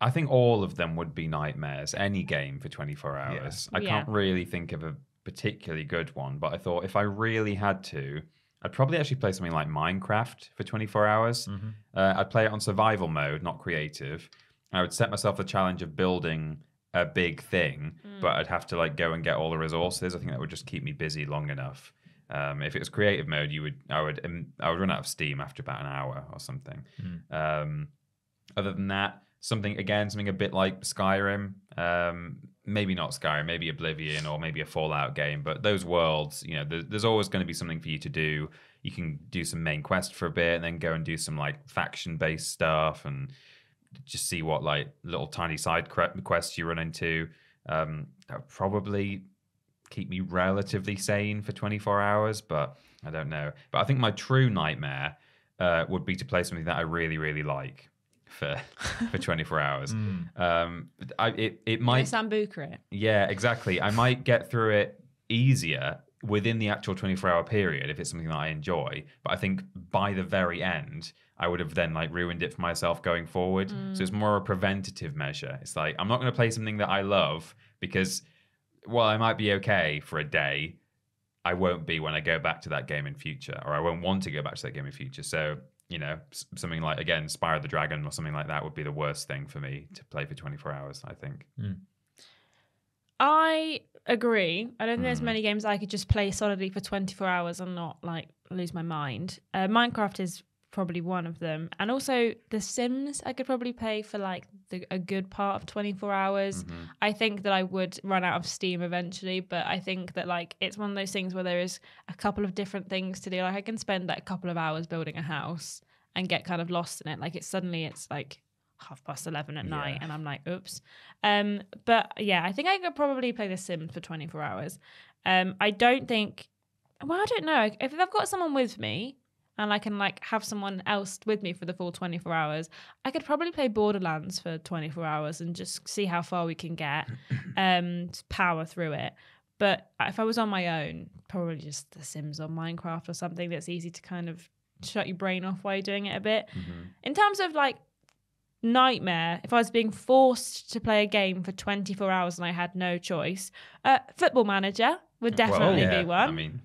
all of them would be nightmares. Any game for 24 hours. Yeah. I can't really think of a particularly good one, but I thought if I really had to, I'd probably actually play something like Minecraft for 24 hours. Mm-hmm. I'd play it on survival mode, not creative. I would set myself the challenge of building a big thing, but I'd have to like go and get all the resources. I think that would just keep me busy long enough. If it was creative mode, I would run out of steam after about an hour or something. Other than that, something a bit like Skyrim, maybe not Skyrim, maybe Oblivion, or maybe a Fallout game, but those worlds, you know, there's always going to be something for you to do. You can do some main quest for a bit, and then go and do some like faction based stuff, and just see what like little tiny side quests you run into. That would probably keep me relatively sane for 24 hours, but I don't know. But I think my true nightmare would be to play something that I really, really like for 24 hours. It might sambuca it. Yeah, exactly. I might get through it easier within the actual 24-hour period if it's something that I enjoy, but I think by the very end I would have then like ruined it for myself going forward. So it's more a preventative measure. It's like, I'm not going to play something that I love because, well, I might be okay for a day, I won't be when I go back to that game in future, or I won't want to go back to that game in future. So, you know, something like, again, Spyro the Dragon or something like that would be the worst thing for me to play for 24 hours, I think. I agree. I don't think there's many games I could just play solidly for 24 hours and not like lose my mind. Minecraft is probably one of them. And also The Sims I could probably play for like a good part of 24 hours. Mm-hmm. I think that I would run out of steam eventually, but I think that like it's one of those things where there is a couple of different things to do. Like I can spend like a couple of hours building a house and get kind of lost in it. Like it's like 11:30 at night and I'm like, oops. But yeah, I think I could probably play The Sims for 24 hours. I don't think, well, I don't know. If I've got someone with me and I can like have someone else with me for the full 24 hours, I could probably play Borderlands for 24 hours and just see how far we can get, to power through it. But if I was on my own, probably just The Sims or Minecraft or something that's easy to kind of shut your brain off while you're doing it a bit. Mm-hmm. In terms of like nightmare, if I was being forced to play a game for 24 hours and I had no choice, Football Manager would definitely be one. I mean,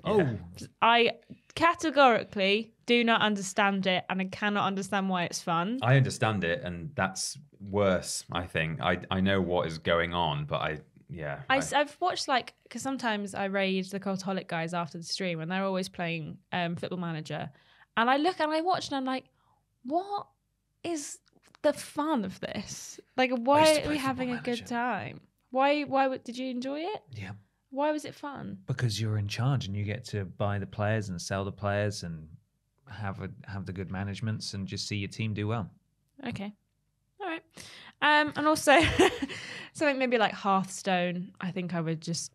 I categorically do not understand it and I cannot understand why it's fun. I understand it and that's worse, I think. I know what is going on, but I've watched like, because sometimes I raid the Cultaholic guys after the stream and they're always playing Football Manager. And I look and I watch and I'm like, what is the fun of this? Like, why are we having a good time? Why did you enjoy it? Yeah. Why was it fun? Because you're in charge and you get to buy the players and sell the players and have the good managements and just see your team do well. Okay. All right. And also something maybe like Hearthstone. I think I would just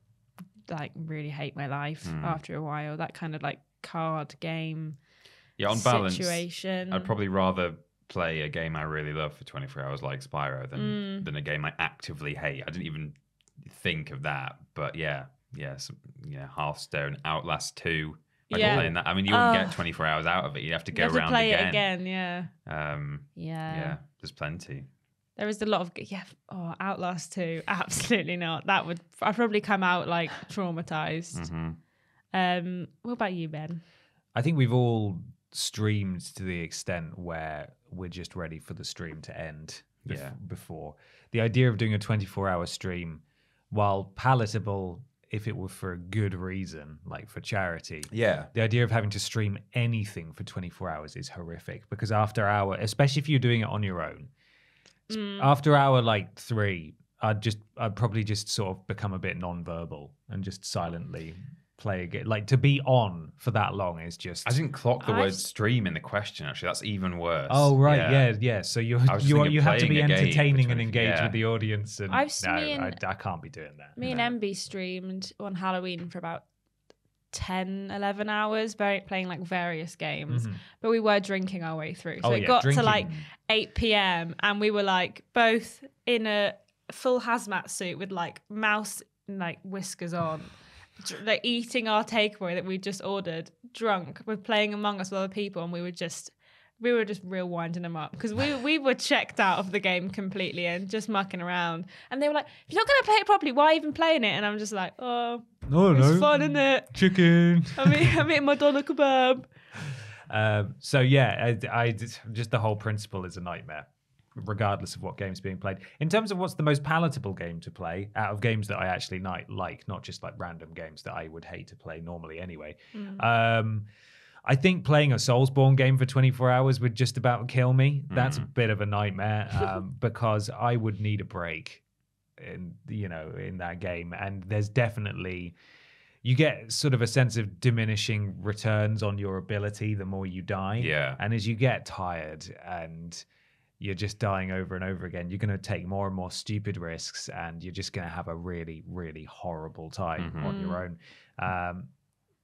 like really hate my life after a while. That kind of like card game. Yeah, on balance, I'd probably rather play a game I really love for 24 hours like Spyro than a game I actively hate. I didn't even think of that, but yeah, Hearthstone, Outlast 2. Like playing that. I mean, you wouldn't get 24 hours out of it. You'd have to go around again. Yeah. Yeah. There's plenty. There is a lot of Outlast 2. Absolutely not. That would I'd probably come out like traumatized. Mm-hmm. What about you, Ben? I think we've all streamed to the extent where we're just ready for the stream to end before. The idea of doing a 24-hour stream, while palatable if it were for a good reason, like for charity, the idea of having to stream anything for 24 hours is horrific, because after hour, especially if you're doing it on your own, after hour like 3, I'd probably just sort of become a bit non-verbal and just silently play a game. Like, to be on for that long is just... I didn't clock the word stream in the question, actually. That's even worse. Oh, right, yeah. So you have to be entertaining and engage with the audience. And I can't be doing that. And MB streamed on Halloween for about 10, 11 hours, playing like various games. Mm-hmm. But we were drinking our way through. So it got to like 8 p.m. and we were like both in a full hazmat suit with like mouse like whiskers on. Like eating our takeaway that we just ordered, drunk. We're playing Among Us with other people, and we were just real winding them up, because we were checked out of the game completely and just mucking around. And they were like, "If you're not gonna play it properly, why even playing it?" And I'm just like, "Oh, it's fun, isn't it? Chicken. I'm eating my doner kebab." So yeah, I just the whole principle is a nightmare, regardless of what game's being played. In terms of what's the most palatable game to play, out of games that I actually like, not just like random games that I would hate to play normally anyway, I think playing a Soulsborne game for 24 hours would just about kill me. That's a bit of a nightmare, because I would need a break in that game. And there's definitely... You get sort of a sense of diminishing returns on your ability the more you die. Yeah. And as you get tired and... you're just dying over and over again, you're going to take more and more stupid risks, and you're just going to have a really, really horrible time on your own.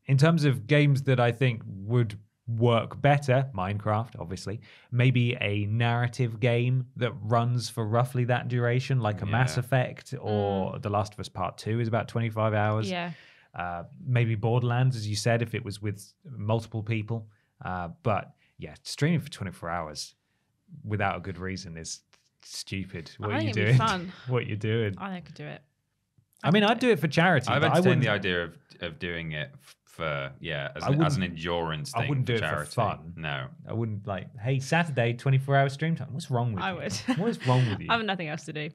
In terms of games that I think would work better, Minecraft, obviously, maybe a narrative game that runs for roughly that duration, like a Mass Effect or The Last of Us Part 2 is about 25 hours. Yeah. Maybe Borderlands, as you said, if it was with multiple people. But yeah, streaming for 24 hours without a good reason is stupid. What are you doing? What you're doing? I could do it. I mean, I'd do it for charity. I've entertained the idea of doing it for as an endurance thing. I wouldn't do it for fun. No, I wouldn't like. Hey, Saturday, 24-hour stream time. What's wrong with you? I would. What is wrong with you? I have nothing else to do.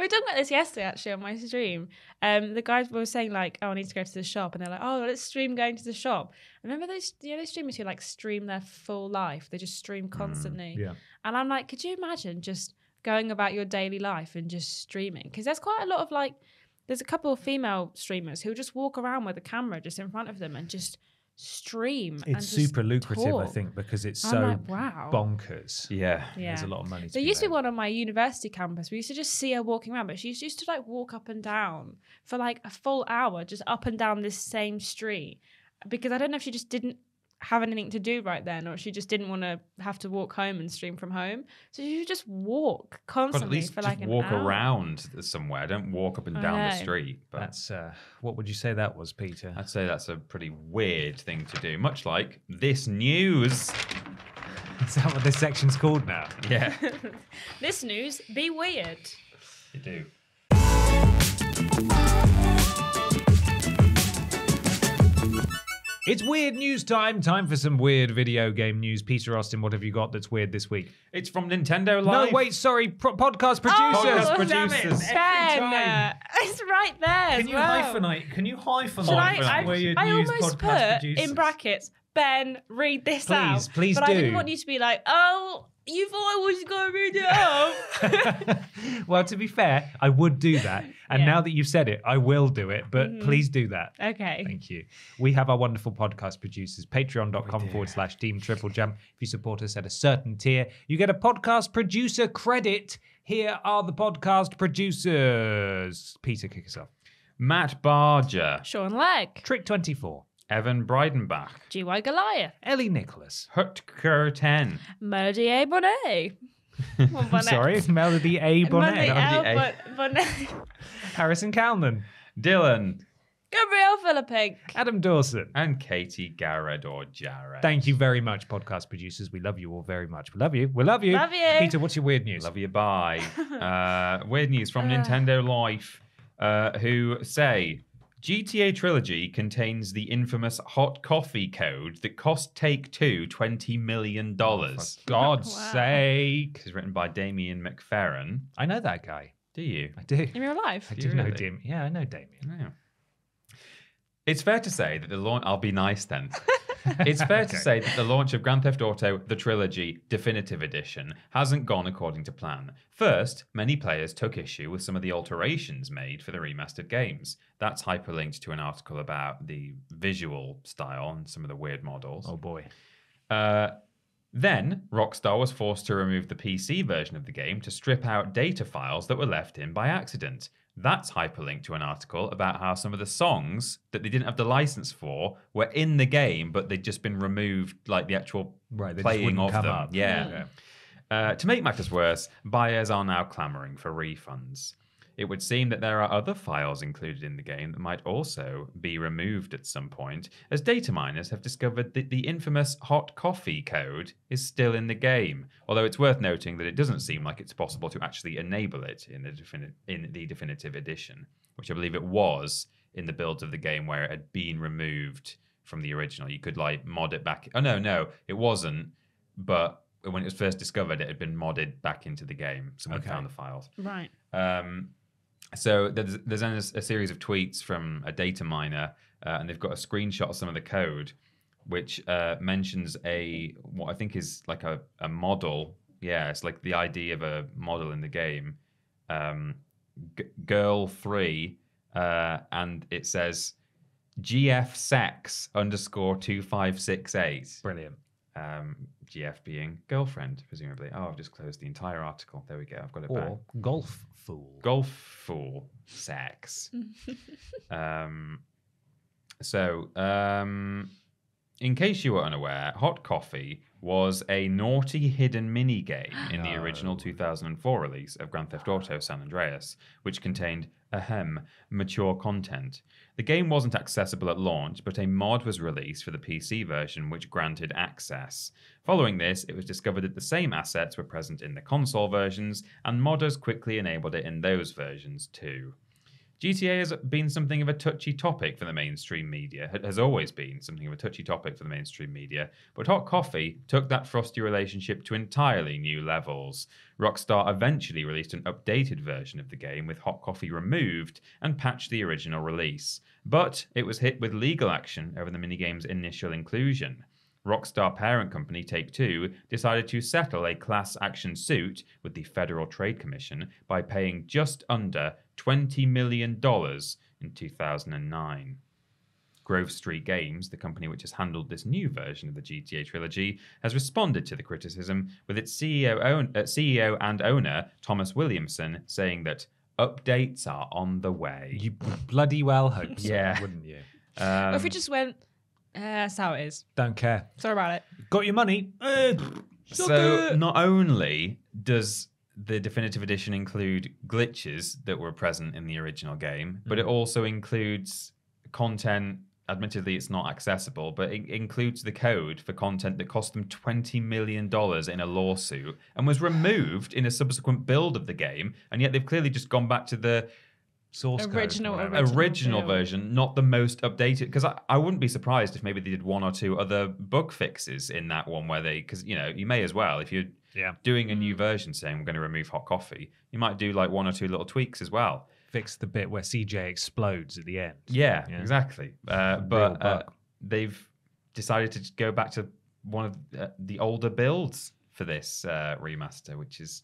We were talking about this yesterday, actually, on my stream. The guys were saying, like, oh, I need to go to the shop. And they're like, oh, let's stream going to the shop. Remember those, you know, those streamers who, like, stream their full life? They just stream constantly. Yeah. And I'm like, could you imagine just going about your daily life and just streaming? Because there's quite a lot of, like, there's a couple of female streamers who just walk around with a camera just in front of them and just stream. It's and super lucrative, talk. I think, because it's I'm so like, wow. bonkers. Yeah. There's a lot of money. There used to be one on my university campus. We used to just see her walking around, but she used to like walk up and down for like a full hour, just up and down this same street. Because I don't know if she just didn't have anything to do right then, or she just didn't want to have to walk home and stream from home, so you just walk constantly. Well, at least for like just an walk hour. Around somewhere. Don't walk up and down the street. But that's what would you say that was, Peter? I'd say that's a pretty weird thing to do, much like this news. Is that what this section's called now? Yeah. This news be weird. You do. It's weird news time. Time for some weird video game news. Peter Austin, what have you got that's weird this week? It's from Nintendo Live. No, wait, sorry. Podcast producers. Oh, damn it. Ben, it's right there. Can you hyphenate? Can you hyphenate? Weird I news almost put producers. In brackets, Ben, read this please, out. Please but do. I didn't want you to be like, oh, you thought I was going to read it out. Well, to be fair, I would do that. And now that you've said it, I will do it. But please do that. Okay. Thank you. We have our wonderful podcast producers, patreon.com/teamtriplejump. If you support us at a certain tier, you get a podcast producer credit. Here are the podcast producers. Peter, kick us off. Matt Barger. Sean Legg. Trick24. Evan Breidenbach. G.Y. Goliath. Ellie Nicholas. Hutker 10. Melody A. Bonnet. I'm sorry, Melody A. Bonnet. Melody A. Bonnet. Harrison Kalman. Dylan. Gabrielle Philippink. Adam Dawson. And Katie Garrett or Jarrett. Thank you very much, podcast producers. We love you all very much. We love you. We love you. Love you. Peter, what's your weird news? Love you, bye. Weird news from Nintendo Life, who say... GTA Trilogy contains the infamous hot coffee code that cost Take-Two $20 million. Oh, for God's sake. It's written by Damien McFerrin. I know that guy. Do you? I do. In real life? I do really? Know Damien. Yeah, I know Damien. Yeah. It's fair to say that the launch... I'll be nice then. It's fair to say that the launch of Grand Theft Auto, the Trilogy Definitive Edition, hasn't gone according to plan. First, many players took issue with some of the alterations made for the remastered games. That's hyperlinked to an article about the visual style and some of the weird models. Oh boy. Then, Rockstar was forced to remove the PC version of the game to strip out data files that were left in by accident. That's hyperlinked to an article about how some of the songs that they didn't have the license for were in the game, but they'd just been removed, like the actual playing of them. Yeah. To make matters worse, buyers are now clamoring for refunds. It would seem that there are other files included in the game that might also be removed at some point, as data miners have discovered that the infamous hot coffee code is still in the game, although it's worth noting that it doesn't seem like it's possible to actually enable it in the Definitive Edition, which I believe it was in the build of the game where it had been removed from the original. You could, like, mod it back. Oh, no, it wasn't, but when it was first discovered, it had been modded back into the game. Someone found the files. Right. So there's a series of tweets from a data miner, and they've got a screenshot of some of the code, which mentions what I think is like a model. Yeah, it's like the ID of a model in the game, Girl 3, and it says GFSex_2568. Brilliant. GF being girlfriend, presumably. Oh, I've just closed the entire article. There we go. I've got it back. Or golf fool. Golf fool sex. In case you were unaware, hot coffee was a naughty hidden mini game in the original 2004 release of Grand Theft Auto San Andreas, which contained mature content. The game wasn't accessible at launch, but a mod was released for the PC version which granted access. Following this, it was discovered that the same assets were present in the console versions, and modders quickly enabled it in those versions too. GTA has been something of a touchy topic for the mainstream media. It has always been something of a touchy topic for the mainstream media. But Hot Coffee took that frosty relationship to entirely new levels. Rockstar eventually released an updated version of the game with Hot Coffee removed and patched the original release. But it was hit with legal action over the minigame's initial inclusion. Rockstar parent company Take-Two decided to settle a class action suit with the Federal Trade Commission by paying just under $20 million in 2009. Grove Street Games, the company which has handled this new version of the GTA trilogy, has responded to the criticism with its CEO and owner, Thomas Williamson, saying that updates are on the way. You bloody well hope so, yeah. Wouldn't you? If we just went... that's how it is. Don't care. Sorry about it. Got your money. So not only does the Definitive Edition include glitches that were present in the original game, but it also includes content, admittedly it's not accessible, but it includes the code for content that cost them $20 million in a lawsuit and was removed in a subsequent build of the game, and yet they've clearly just gone back to the source original version, not the most updated, because I wouldn't be surprised if maybe they did one or two other bug fixes in that one where they, because you know, you may as well, if you're doing a new version saying we're going to remove Hot Coffee, you might do like one or two little tweaks as well. Fix the bit where CJ explodes at the end. Yeah, yeah. Exactly. But they've decided to go back to one of the older builds for this remaster, which is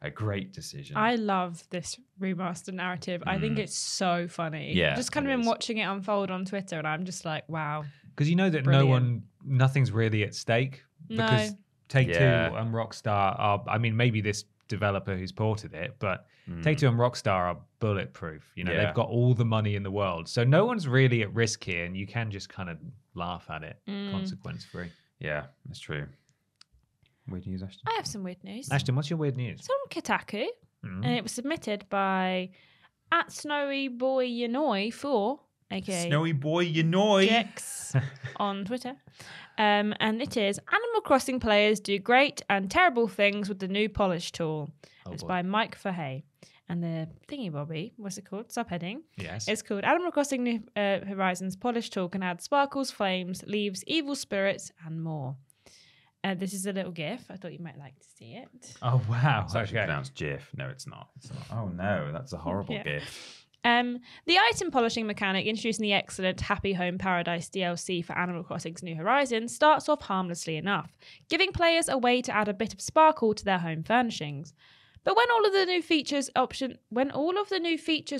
a great decision. I love this remaster narrative. I think it's so funny. Yeah, I've just kind of been watching it unfold on Twitter and I'm just like, wow. Because you know that nothing's really at stake. Because Take-Two and Rockstar are, I mean, maybe this developer who's ported it, but Take-Two and Rockstar are bulletproof. You know, they've got all the money in the world. So no one's really at risk here and you can just kind of laugh at it, consequence free. Yeah, that's true. Weird news, Ashton? I have some weird news. Ashton, what's your weird news? It's on Kotaku, and it was submitted by @SnowyBoyYanoi4, aka SnowyBoyYanoi Jex on Twitter, and it is Animal Crossing players do great and terrible things with the new polish tool. Oh, it's by Mike Fahey, and the thingy bobby, what's it called? Subheading. Yes. It's called Animal Crossing New Horizons polish tool can add sparkles, flames, leaves, evil spirits, and more. This is a little GIF. I thought you might like to see it. Oh, wow. It's actually pronounced GIF. No, it's not. Oh, no. That's a horrible GIF. The item polishing mechanic introduced in the excellent Happy Home Paradise DLC for Animal Crossing's New Horizons starts off harmlessly enough, giving players a way to add a bit of sparkle to their home furnishings. But when all of the new features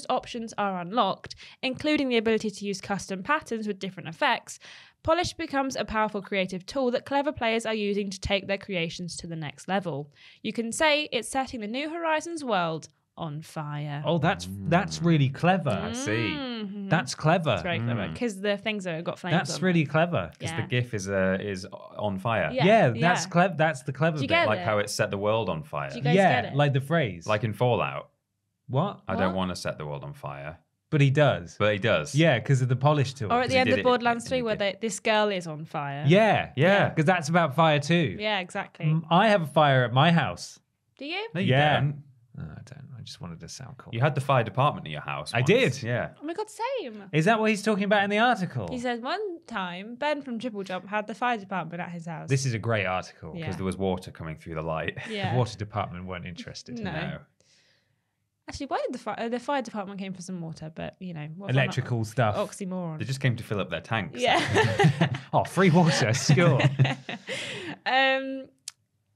options are unlocked, including the ability to use custom patterns with different effects, polish becomes a powerful creative tool that clever players are using to take their creations to the next level. You can say it's setting the New Horizons world on fire. Oh, that's really clever. I see. That's clever. It's very clever because the things that have got flames. That's really clever because the GIF is on fire. Yeah, that's clever. That's the clever bit, like how it set the world on fire. Do you guys get it? Like the phrase, like in Fallout. What? I don't want to set the world on fire. But he does. Yeah, because of the polish tool. Or at the end of Borderlands 3 where this girl is on fire. Yeah, yeah, because that's about fire too. Yeah, exactly. I have a fire at my house. Do you? No, you don't. No, I don't. I just wanted to sound cool. You had the fire department at your house once. I did. Yeah. Oh my God, same. Is that what he's talking about in the article? He says one time Ben from Triple Jump had the fire department at his house. This is a great article because there was water coming through the light. Yeah. The water department weren't interested. No. Actually, why did the fire department came for some water? But you know, electrical stuff, oxymoron. They just came to fill up their tanks. Yeah. Oh, free water, sure.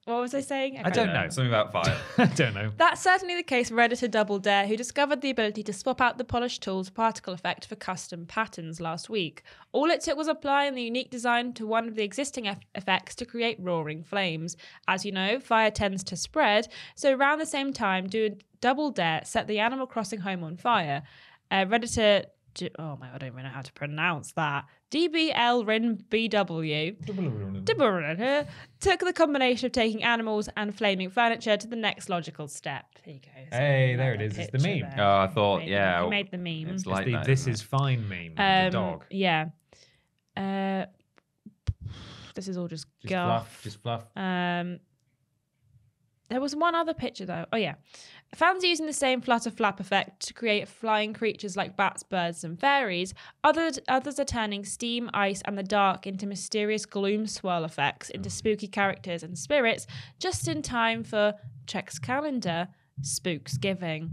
What was I saying? I don't know. Something about fire. I don't know. That's certainly the case for Redditor Double Dare, who discovered the ability to swap out the polish tool's particle effect for custom patterns last week. All it took was applying the unique design to one of the existing effects to create roaring flames. As you know, fire tends to spread, so around the same time, Double Dare set the Animal Crossing home on fire. Redditor... oh my, I don't even know how to pronounce that. DBLRinBW took the combination of taking animals and flaming furniture to the next logical step. There you go. So hey, there it is. It's the meme. There. Oh, I thought, you made the meme. It's like the This Is Fine meme. The dog. Yeah. This is all just guff. Just fluff. There was one other picture though. Oh yeah. Fans using the same flutter flap effect to create flying creatures like bats, birds and fairies. Others are turning steam, ice and the dark into mysterious gloom swirl effects into spooky characters and spirits just in time for Czech's calendar, Spooksgiving.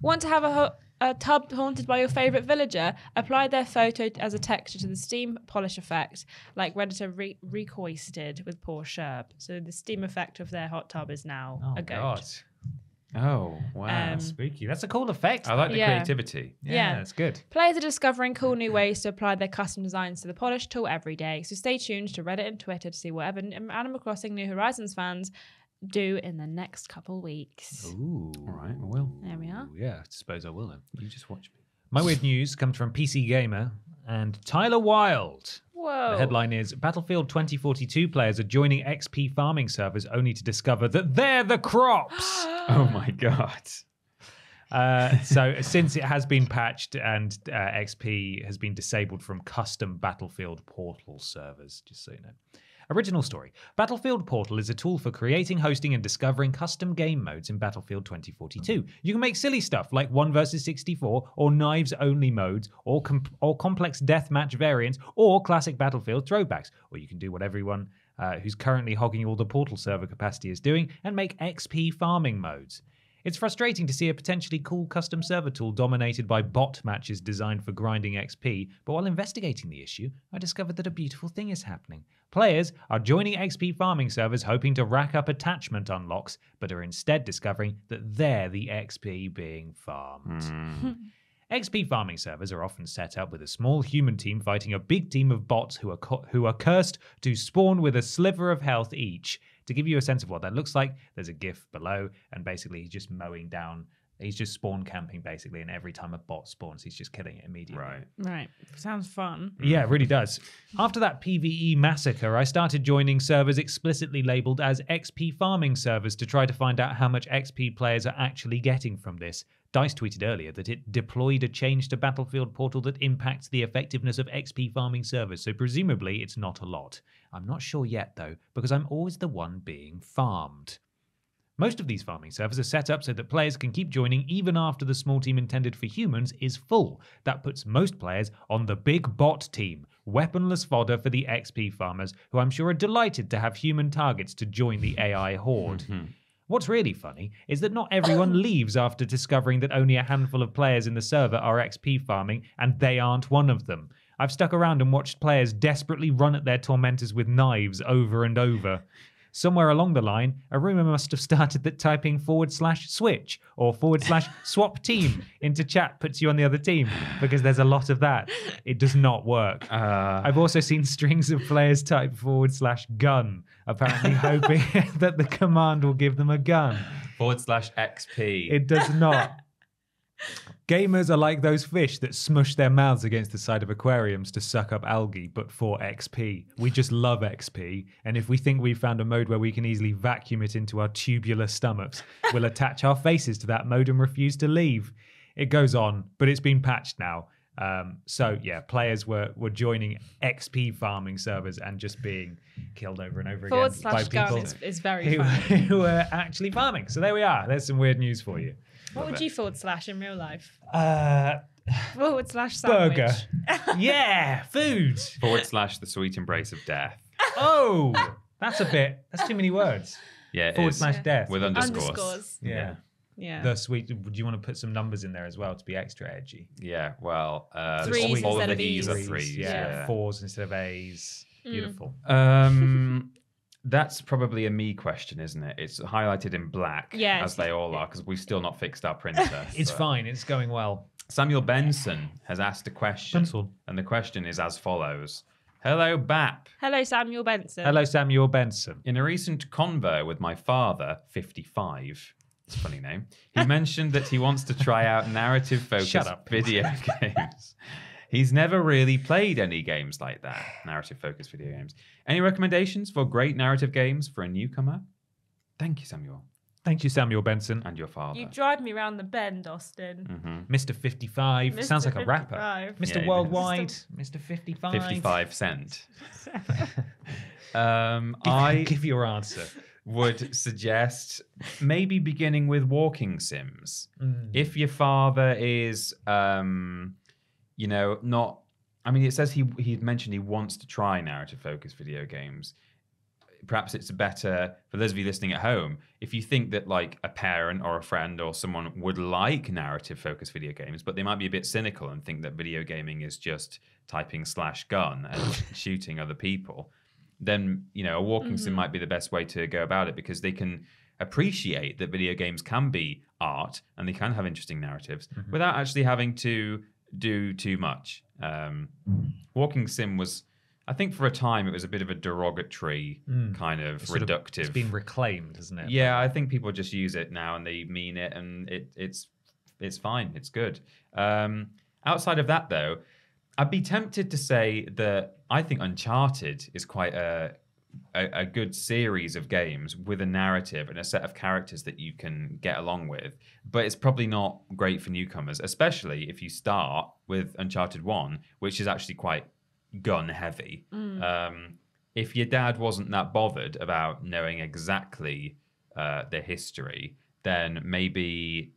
Want to have a tub haunted by your favourite villager? Apply their photo as a texture to the steam polish effect, like Redditor Recoist did with poor Sherb. So the steam effect of their hot tub is now a goat. God. Oh, wow. Spooky. That's a cool effect. I like the creativity. Yeah, it's good. Players are discovering cool new ways to apply their custom designs to the polish tool every day. So stay tuned to Reddit and Twitter to see whatever Animal Crossing New Horizons fans do in the next couple weeks. Ooh. All right, I will. There we are. Yeah, I suppose I will then. You just watch me. My weird news comes from PC Gamer and Tyler Wilde. Whoa. The headline is, Battlefield 2042 players are joining XP farming servers only to discover that they're the crops. Oh my God. So since it has been patched and XP has been disabled from custom Battlefield Portal servers, just so you know. Original story. Battlefield Portal is a tool for creating, hosting, and discovering custom game modes in Battlefield 2042. You can make silly stuff like 1 vs. 64 or knives-only modes or complex deathmatch variants or classic Battlefield throwbacks. Or you can do what everyone who's currently hogging all the Portal server capacity is doing and make XP farming modes. It's frustrating to see a potentially cool custom server tool dominated by bot matches designed for grinding XP, but while investigating the issue, I discovered that a beautiful thing is happening. Players are joining XP farming servers hoping to rack up attachment unlocks, but are instead discovering that they're the XP being farmed. XP farming servers are often set up with a small human team fighting a big team of bots who are cursed to spawn with a sliver of health each. To give you a sense of what that looks like, there's a GIF below, and basically he's just mowing down. He's just spawn camping, basically, and every time a bot spawns, he's just killing it immediately. Right. Sounds fun. Yeah, it really does. After that PvE massacre, I started joining servers explicitly labeled as XP farming servers to try to find out how much XP players are actually getting from this. DICE tweeted earlier that it deployed a change to Battlefield Portal that impacts the effectiveness of XP farming servers, so presumably it's not a lot. I'm not sure yet, though, because I'm always the one being farmed. Most of these farming servers are set up so that players can keep joining even after the small team intended for humans is full. That puts most players on the big bot team, weaponless fodder for the XP farmers, who I'm sure are delighted to have human targets to join the AI horde. What's really funny is that not everyone leaves after discovering that only a handful of players in the server are XP farming, and they aren't one of them. I've stuck around and watched players desperately run at their tormentors with knives over and over. Somewhere along the line, a rumor must have started that typing /switch or /swap team into chat puts you on the other team, because there's a lot of that. It does not work. I've also seen strings of players type /gun, apparently hoping that the command will give them a gun. /XP. It does not. Gamers are like those fish that smush their mouths against the side of aquariums to suck up algae, but for XP. We just love XP, and if we think we've found a mode where we can easily vacuum it into our tubular stomachs, we'll attach our faces to that mode and refuse to leave. It goes on, but it's been patched now. So yeah, players were joining XP farming servers and just being killed over and over again by people is very who were actually farming. So there we are. There's some weird news for you. What would you / in real life? / sandwich. Burger. Yeah, food. / the sweet embrace of death. Oh, that's a bit. That's too many words. Yeah, it is. / death with underscores. Yeah. The sweet. Do you want to put some numbers in there as well to be extra edgy? Yeah. Well, all of the E's are threes. Yeah. 4s instead of A's. Beautiful. That's probably a me question, isn't it? It's highlighted in black, as they all are, because we've still not fixed our printer. It's fine. It's going well. Samuel Benson has asked a question, and the question is as follows. Hello, Bap. Hello, Samuel Benson. Hello, Samuel Benson. In a recent convo with my father, 55, it's a funny name, he mentioned that he wants to try out narrative-focused video games. He's never really played any games like that, narrative-focused video games. Any recommendations for great narrative games for a newcomer? Thank you, Samuel. Thank you, Samuel Benson. And your father. You drive me round the bend, Austin. Mm-hmm. Mr. 55. Mr. Sounds like a rapper. Mr. Yeah, Worldwide. Mr. 55. 55 Cent. Give your answer. would suggest maybe beginning with walking sims. Mm. If your father is, you know, not... I mean, it says he mentioned he wants to try narrative-focused video games. Perhaps it's better, for those of you listening at home, if you think that like a parent or a friend or someone would like narrative-focused video games, but they might be a bit cynical and think that video gaming is just typing/gun and shooting other people, then, you know, a walking sim might be the best way to go about it, because they can appreciate that video games can be art and they can have interesting narratives without actually having to do too much. Walking sim was, I think for a time, it was a bit of a derogatory kind of reductive. It's been reclaimed, isn't it? Yeah, I think people just use it now and they mean it, and it's fine. It's good. Outside of that, though, I'd be tempted to say that I think Uncharted is quite a good series of games with a narrative and a set of characters that you can get along with, but it's probably not great for newcomers, especially if you start with Uncharted 1, which is actually quite gun heavy. If your dad wasn't that bothered about knowing exactly the history, then maybe,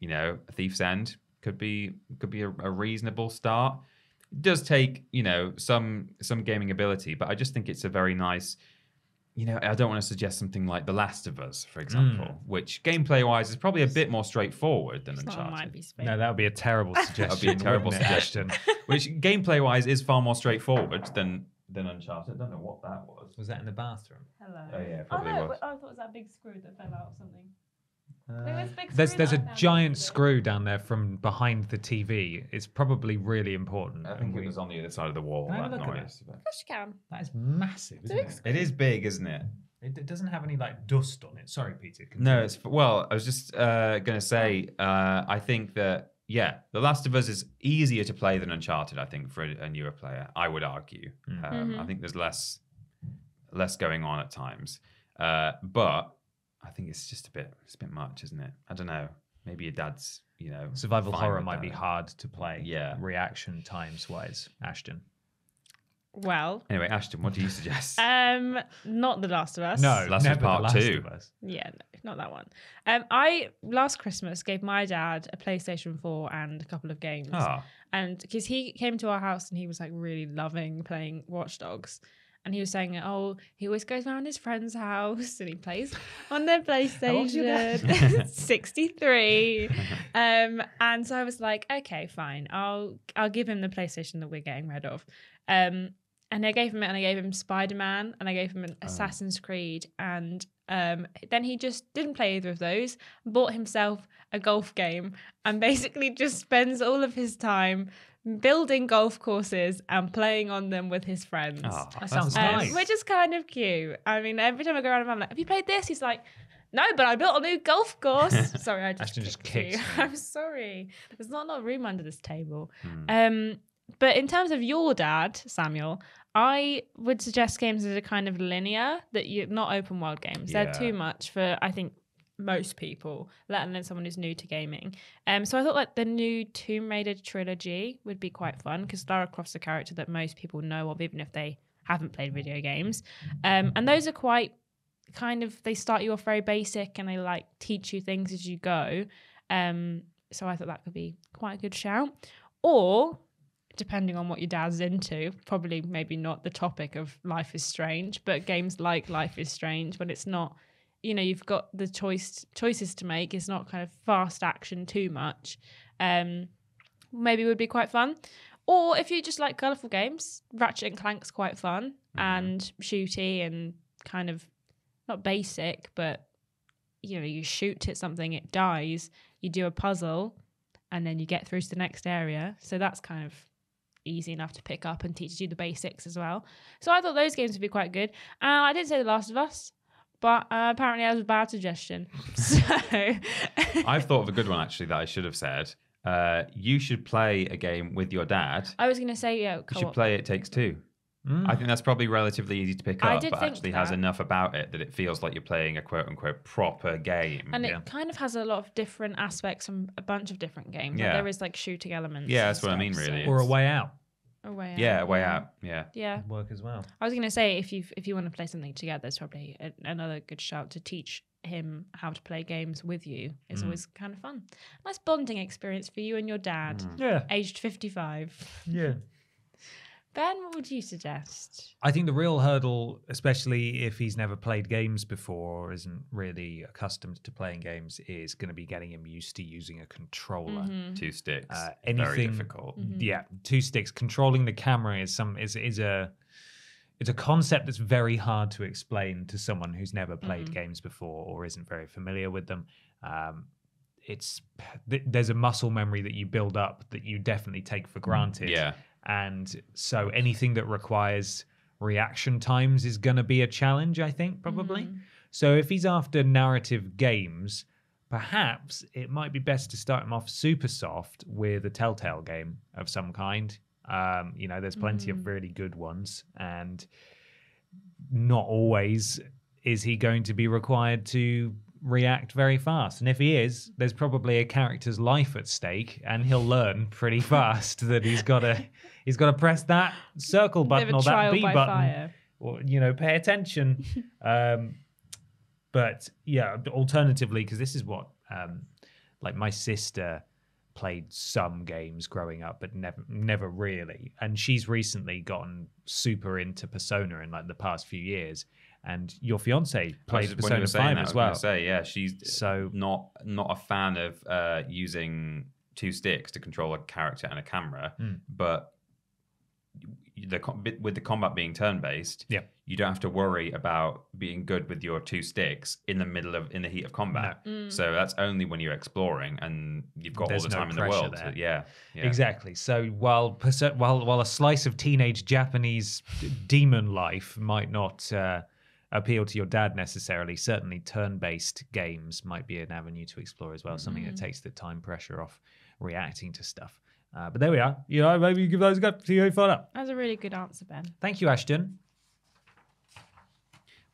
you know, Thief's End could be a reasonable start. It does take, you know, some gaming ability, but I just think it's a very nice, you know, I don't want to suggest something like The Last of Us, for example, which gameplay-wise is probably a bit more straightforward than Uncharted. No, that would be a terrible suggestion. That would be a terrible suggestion. Which gameplay-wise is far more straightforward than Uncharted. I don't know what that was. Was that in the bathroom? Hello. Oh, yeah, probably was. I thought it was that big screw that fell out or something. There's a giant screw down there from behind the TV. It's probably really important. I think it was on the other side of the wall. That noise. Gosh, you can. That is massive, isn't it? It is big, isn't it? It doesn't have any like dust on it. Sorry, Peter. Continue. No, it's well. I was just gonna say. I think that The Last of Us is easier to play than Uncharted. I think for a newer player, I would argue. I think there's less going on at times, but I think it's just a bit much, isn't it? I don't know. Maybe your dad's, you know, survival horror might be hard to play. Yeah, reaction times wise, Ashton. Well, anyway, Ashton, what do you suggest? Not The Last of Us. No, Last of Us Part 2. Yeah, no, not that one. I last Christmas gave my dad a PlayStation 4 and a couple of games, and because he came to our house and he was like really loving playing Watch Dogs. And he was saying, oh, he always goes around his friend's house and he plays on their PlayStation 63. And so I was like, okay, fine. I'll give him the PlayStation that we're getting rid of. And I gave him it, and I gave him Spider-Man, and I gave him an Assassin's Creed. And then he just didn't play either of those, bought himself a golf game, and basically just spends all of his time building golf courses and playing on them with his friends. Oh, that sounds nice. Which is kind of cute. I mean, every time I go around, I'm like, have you played this? He's like, no, but I built a new golf course. Sorry, I just kicked you. I'm sorry. There's not a lot of room under this table. But in terms of your dad, Samuel, I would suggest games that are kind of linear, that you're not open world games. Yeah. They're too much for, I think, most people, let alone someone who's new to gaming. So I thought like the new Tomb Raider trilogy would be quite fun, because Lara Croft's a character that most people know of, even if they haven't played video games. And those are quite kind of, they start you off very basic and they like teach you things as you go. So I thought that could be quite a good shout. Or depending on what your dad's into, probably maybe not the topic of Life is Strange, but games like Life is Strange, but it's not, you know, you've got the choices to make. It's not kind of fast action too much. Maybe would be quite fun. Or if you just like colourful games, Ratchet & Clank's quite fun and shooty and kind of not basic, but, you know, you shoot at something, it dies, you do a puzzle, and then you get through to the next area. So that's kind of easy enough to pick up and teaches you the basics as well. So I thought those games would be quite good. And I didn't say The Last of Us, but apparently that was a bad suggestion. So I've thought of a good one, actually, that I should have said. You should play a game with your dad. I was going to say, yeah, co-op. You should play It Takes Two. I think that's probably relatively easy to pick up, but actually has enough about it that it feels like you're playing a quote-unquote proper game. And it kind of has a lot of different aspects from a bunch of different games. Yeah. Like there is like shooting elements. Yeah, that's what I mean, really. Or A Way Out. A Way Out. Yeah, A Way Out. Yeah. Yeah. Work as well. I was going to say, if you want to play something together, it's probably another good shout to teach him how to play games with you. It's always kind of fun. Nice bonding experience for you and your dad. Yeah. Aged 55. Yeah. Ben, what would you suggest? I think the real hurdle, especially if he's never played games before or isn't really accustomed to playing games, is going to be getting him used to using a controller. Mm-hmm. Two sticks. Very difficult. Mm-hmm. Yeah, two sticks. Controlling the camera is a concept that's very hard to explain to someone who's never played games before or isn't very familiar with them. There's a muscle memory that you build up that you definitely take for granted. Yeah. And so anything that requires reaction times is going to be a challenge, I think, probably. Mm-hmm. So if he's after narrative games, perhaps it might be best to start him off super soft with a Telltale game of some kind. There's plenty of really good ones, and not always is he going to be required to react very fast, and if he is, there's probably a character's life at stake, and he'll learn pretty fast that he's got to press that circle button or that B button, fire. Or pay attention. But yeah, alternatively, because this is what my sister played some games growing up, but never really, and she's recently gotten super into Persona in the past few years. And your fiance plays Persona 5 as well. I was going to say, yeah, she's so not a fan of using two sticks to control a character and a camera, but with the combat being turn-based, you don't have to worry about being good with your two sticks in the heat of combat. No. So that's only when you're exploring, and you've got all the time in the world. So, yeah, exactly. So while a slice of teenage Japanese demon life might not appeal to your dad necessarily, certainly turn-based games might be an avenue to explore as well, something that takes the time pressure off reacting to stuff. But there we are. Maybe you give those a go. See how you find out. That was a really good answer, Ben. Thank you, Ashton.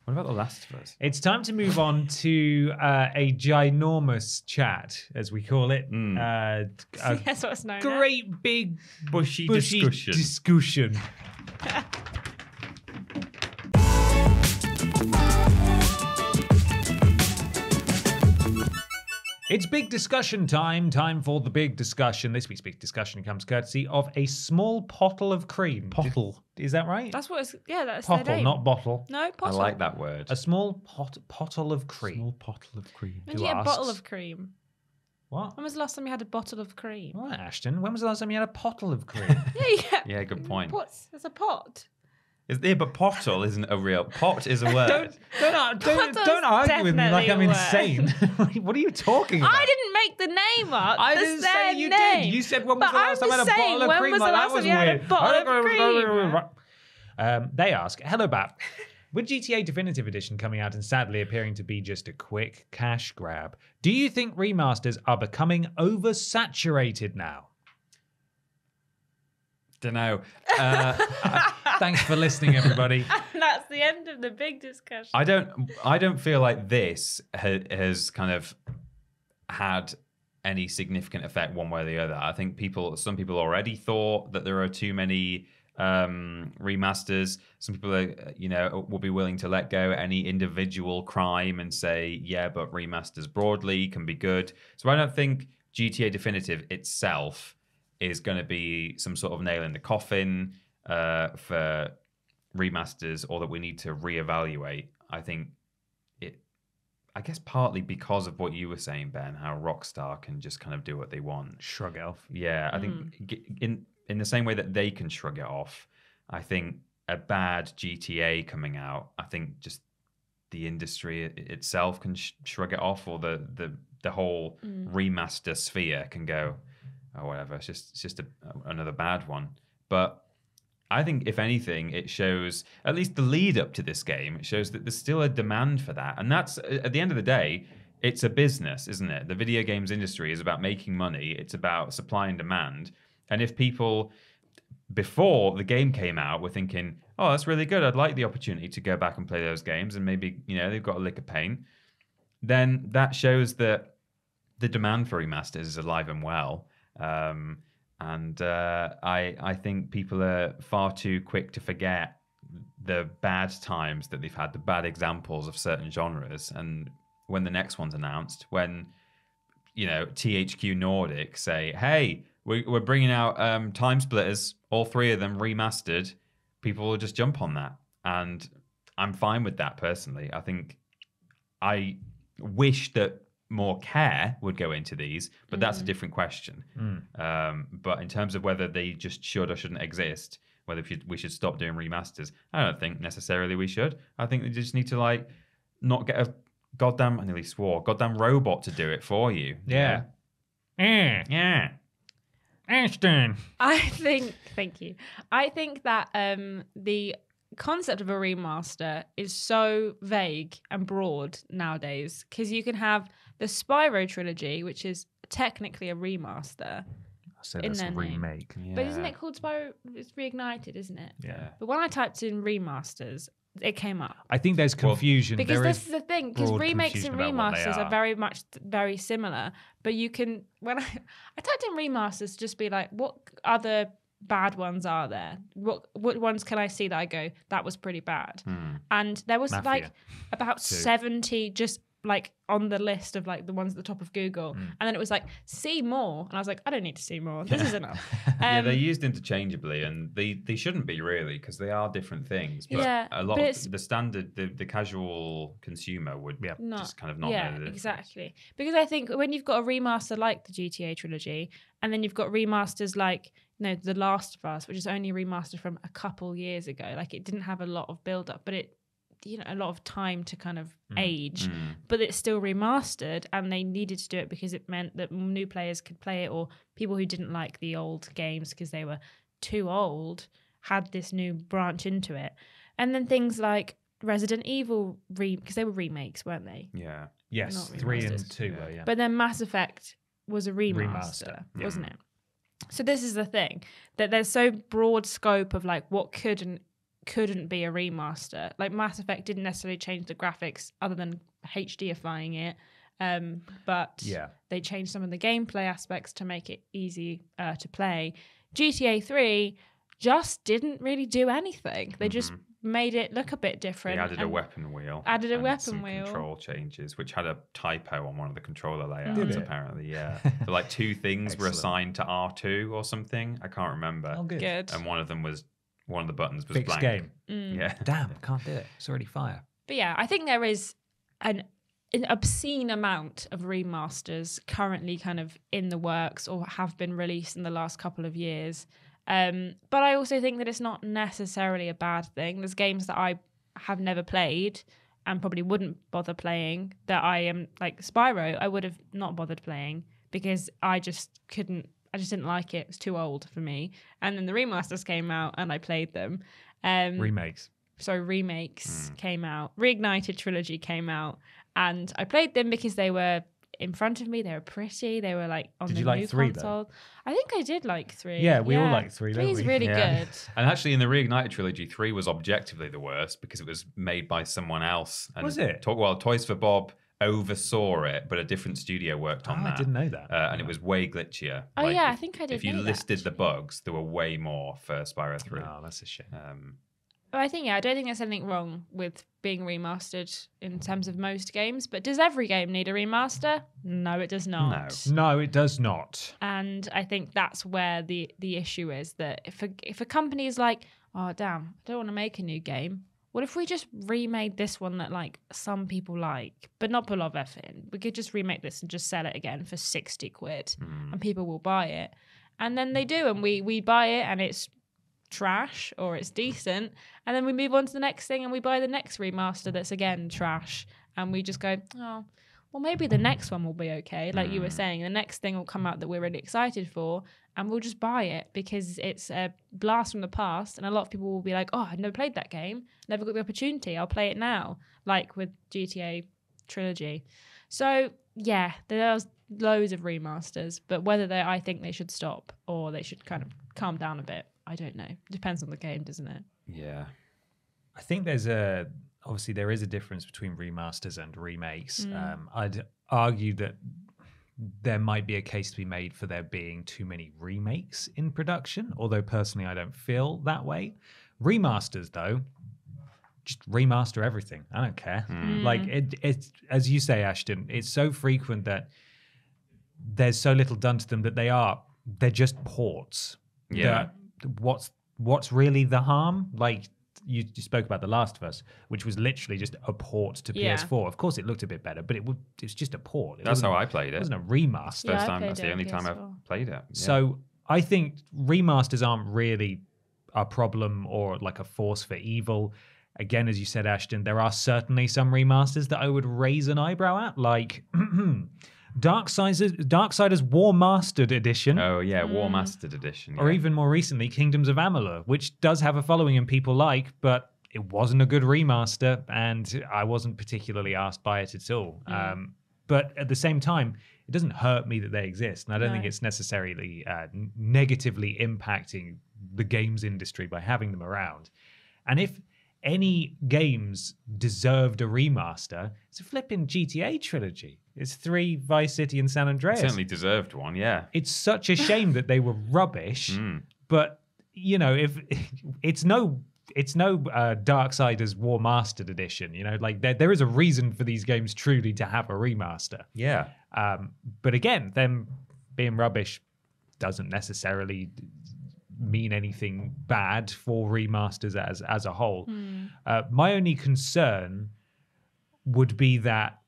What about The Last of Us? It's time to move on to a ginormous chat, as we call it. That's what it's known as. Great big bushy discussion. It's big discussion time for the big discussion. This week's big discussion comes courtesy of a small pottle of cream. Pottle, is that right? That's what it's, that's pottle, their name. Not bottle. No, pottle. I like that word. A small pottle of cream. Small pottle of cream. When do you get a bottle of cream? What? When was the last time you had a bottle of cream? Well, Ashton, when was the last time you had a pottle of cream? Yeah, good point. It's a pot. Yeah, but pottle isn't a real pot. Is a word. don't argue with me like I'm insane. What are you talking about? I didn't make the name up. I didn't say you did. You said when was the last time I had a bottle of cream? That was weird. They ask, "Hello, Bap. With GTA Definitive Edition coming out and sadly appearing to be just a quick cash grab, do you think remasters are becoming oversaturated now?" Dunno. Thanks for listening, everybody. And that's the end of the big discussion. I don't feel like this has kind of had any significant effect one way or the other. I think some people already thought that there are too many remasters. Some people are, will be willing to let go any individual crime and say, yeah, but remasters broadly can be good. So I don't think GTA Definitive itself is going to be some sort of nail in the coffin for remasters, or that we need to reevaluate. I think I guess partly because of what you were saying, Ben, how Rockstar can just kind of do what they want. Shrug it off. Yeah, I think in the same way that they can shrug it off, I think a bad GTA coming out, I think just the industry itself can shrug it off, or the whole remaster sphere can go, or whatever, it's just another bad one. But I think, if anything, it shows, at least the lead up to this game, it shows that there's still a demand for that. And that's, at the end of the day, it's a business, isn't it? The video games industry is about making money. It's about supply and demand. And if people, before the game came out, were thinking, oh, that's really good, I'd like the opportunity to go back and play those games, and maybe, they've got a lick of pain, then that shows that the demand for remasters is alive and well. And I think people are far too quick to forget the bad times that they've had, the bad examples of certain genres. And when the next one's announced, when, you know, THQ Nordic say, hey, we're bringing out Time Splitters, all three of them remastered, people will just jump on that. And I'm fine with that personally. I think I wish that more care would go into these, but that's a different question. But in terms of whether they just should or shouldn't exist, whether we should stop doing remasters, I don't think necessarily we should. I think they just need to, like, not get a goddamn, I nearly swore, goddamn robot to do it for you. Yeah. Yeah. Yeah. Ashton. I think, thank you. I think that the concept of a remaster is so vague and broad nowadays, because you can have the Spyro trilogy, which is technically a remaster. I said that's a remake. Yeah. But isn't it called Spyro? It's Reignited, isn't it? Yeah. But when I typed in remasters, it came up. I think there's confusion. Because this is the thing, because remakes and remasters are very much very similar. But you can, when I typed in remasters to just be like, what other bad ones are there? What ones can I see that I go, that was pretty bad? And there was Mafia, like about 70 just like on the list of like the ones at the top of Google. And then it was like, see more. And I was like, I don't need to see more. This is enough. Yeah, they're used interchangeably, and they shouldn't be really, because they are different things. But yeah, a lot of the standard, the casual consumer would just kind of not know this. Exactly. Because I think when you've got a remaster like the GTA trilogy, and then you've got remasters like, no, The Last of Us, which is only remastered from a couple years ago. Like, it didn't have a lot of build up, but it, you know, a lot of time to kind of age, but it's still remastered, and they needed to do it because it meant that new players could play it, or people who didn't like the old games because they were too old had this new branch into it. And then things like Resident Evil, because they were remakes, weren't they? Yeah. Yes, 3 and 2 were, yeah. But then Mass Effect was a remaster. Wasn't it? So this is the thing, that there's so broad scope of like what could and couldn't be a remaster. Like Mass Effect didn't necessarily change the graphics other than HDifying it, but they changed some of the gameplay aspects to make it easy to play. GTA 3 just didn't really do anything. They just made it look a bit different. They added a weapon wheel. Control changes, which had a typo on one of the controller layouts, apparently. Yeah. So like two things were assigned to R2 or something. I can't remember. Oh, good. And one of the buttons was blank. Game. Yeah. Damn, can't do it. It's already fire. But yeah, I think there is an obscene amount of remasters currently kind of in the works or have been released in the last couple of years. But I also think that it's not necessarily a bad thing. There's games that I have never played and probably wouldn't bother playing that I am, like Spyro, I would have not bothered playing because I just didn't like it. It was too old for me. And then the remasters came out and I played them. Remakes came out. Reignited trilogy came out and I played them because they were in front of me, they were pretty. They were like on the new console. I think I did like 3. Yeah, we all like 3. Three's really good. And actually, in the Reignited trilogy, 3 was objectively the worst because it was made by someone else. And was it? Well, Toys for Bob oversaw it, but a different studio worked on that. I didn't know that. And it was way glitchier. Oh like I think I did. If you listed the bugs, there were way more for Spyro 3. Oh, that's a shame. But I think, I don't think there's anything wrong with being remastered in terms of most games, but does every game need a remaster? No, it does not. No, it does not. And I think that's where the issue is, that if a company is like, oh, damn, I don't want to make a new game, what if we just remade this one that like some people like, but not put a lot of effort in? We could just remake this and just sell it again for 60 quid and people will buy it. And then they do, and we buy it and it's trash or it's decent, and then we move on to the next thing and we buy the next remaster that's again trash, and we just go, oh well, maybe the next one will be okay. Like you were saying, the next thing will come out that we're really excited for and we'll just buy it because it's a blast from the past, and a lot of people will be like, oh, I've never played that game, never got the opportunity, I'll play it now, like with GTA trilogy. So yeah, there's loads of remasters, but whether they, I think they should stop or they should kind of calm down a bit, I don't know. Depends on the game, doesn't it? Yeah. I think obviously there is a difference between remasters and remakes. I'd argue that there might be a case to be made for there being too many remakes in production, although personally I don't feel that way. Remasters, though, just remaster everything. I don't care. Mm. Like, it's, as you say, Ashton, it's so frequent that there's so little done to them that they're just ports. Yeah. What's really the harm? Like, you spoke about The Last of Us, which was literally just a port to PS4. Of course, it looked a bit better, but it's just a port. That's how I played it. It wasn't a remaster. Yeah, that's the only time I've played it. Yeah. So I think remasters aren't really a problem or like a force for evil. Again, as you said, Ashton, there are certainly some remasters that I would raise an eyebrow at, like Darksiders War Mastered Edition. Oh, yeah, War Mastered Edition. Yeah. Or even more recently, Kingdoms of Amalur, which does have a following and people like, but it wasn't a good remaster, and I wasn't particularly asked by it at all. Mm. But at the same time, it doesn't hurt me that they exist, and I don't think it's necessarily negatively impacting the games industry by having them around. And if any games deserved a remaster, it's a flipping GTA trilogy. It's 3, Vice City, and San Andreas. Certainly deserved one, yeah. It's such a shame that they were rubbish, but you know, if it's no Darksiders War Mastered Edition, you know, like there is a reason for these games truly to have a remaster. Yeah. But again, them being rubbish doesn't necessarily mean anything bad for remasters as a whole. My only concern would be that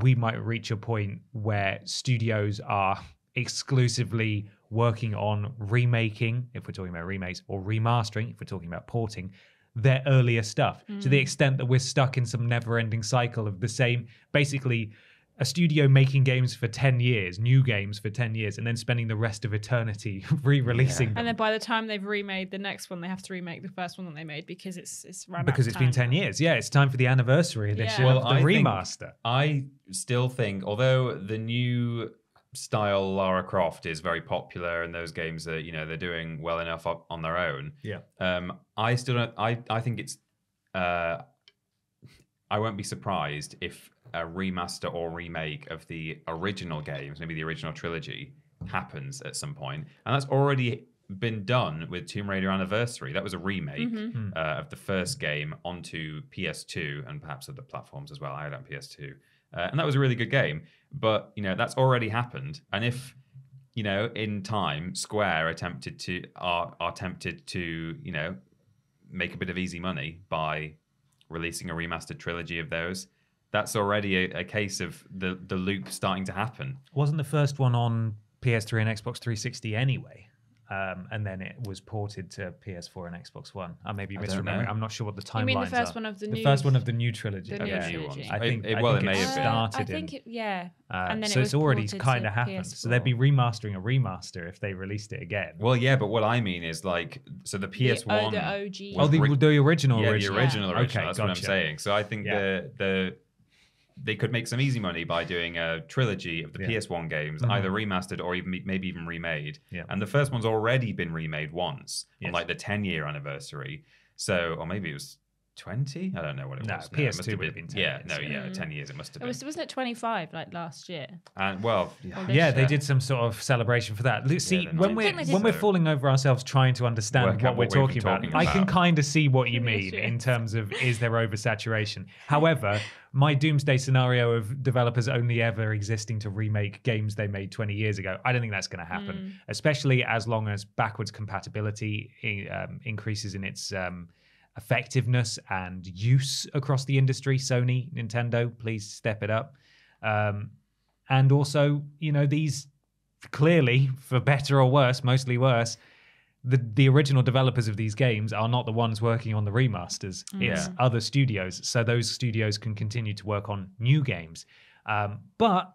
we might reach a point where studios are exclusively working on remaking, if we're talking about remakes, or remastering, if we're talking about porting, their earlier stuff, to the extent that we're stuck in some never-ending cycle of the same, basically a studio making games for 10 years, new games for 10 years, and then spending the rest of eternity re-releasing them. And then by the time they've remade the next one, they have to remake the first one that they made because it's run out of time. Because it's been 10 years. Yeah, it's time for the anniversary edition of the remaster. I still think, although the new style Lara Croft is very popular and those games are, you know, they're doing well enough on their own. Yeah. I still don't, I think it's, I won't be surprised if a remaster or remake of the original games, maybe the original trilogy, happens at some point. And that's already been done with Tomb Raider Anniversary. That was a remake of the first game onto PS2 and perhaps other platforms as well. I had it on PS2. And that was a really good game. But, you know, that's already happened. And if, you know, in time, Square are tempted to, you know, make a bit of easy money by releasing a remastered trilogy of those, that's already a case of the loop starting to happen. Wasn't the first one on PS3 and Xbox 360 anyway? And then it was ported to PS4 and Xbox One. I may be misremembering. I'm not sure what the timeline is. You mean the first one of the new trilogy. The new one. I think it may have been. And then so it's already kind of happened. PS4. So they'd be remastering a remaster if they released it again. Well, yeah, but what I mean is, like, so the PS1. The OG. Oh, the original. Yeah, the original. Yeah. Okay, that's what I'm saying. So I think they could make some easy money by doing a trilogy of the PS1 games, either remastered or even maybe even remade. Yeah. And the first one's already been remade once on like the 10-year anniversary. So, or maybe it was 20? I don't know what it was. PS2 would have been 10 years. 10 years it must have been. Wasn't it 25 like last year? And they did some sort of celebration for that. See, when we're falling over ourselves trying to understand what we're talking about, I can kind of see what you mean in terms of, is there oversaturation? However, my doomsday scenario of developers only ever existing to remake games they made 20 years ago, I don't think that's going to happen, especially as long as backwards compatibility increases in its effectiveness and use across the industry. Sony, Nintendo, please step it up. And also, you know, these clearly, for better or worse, mostly worse, the original developers of these games are not the ones working on the remasters. It's other studios. So those studios can continue to work on new games. But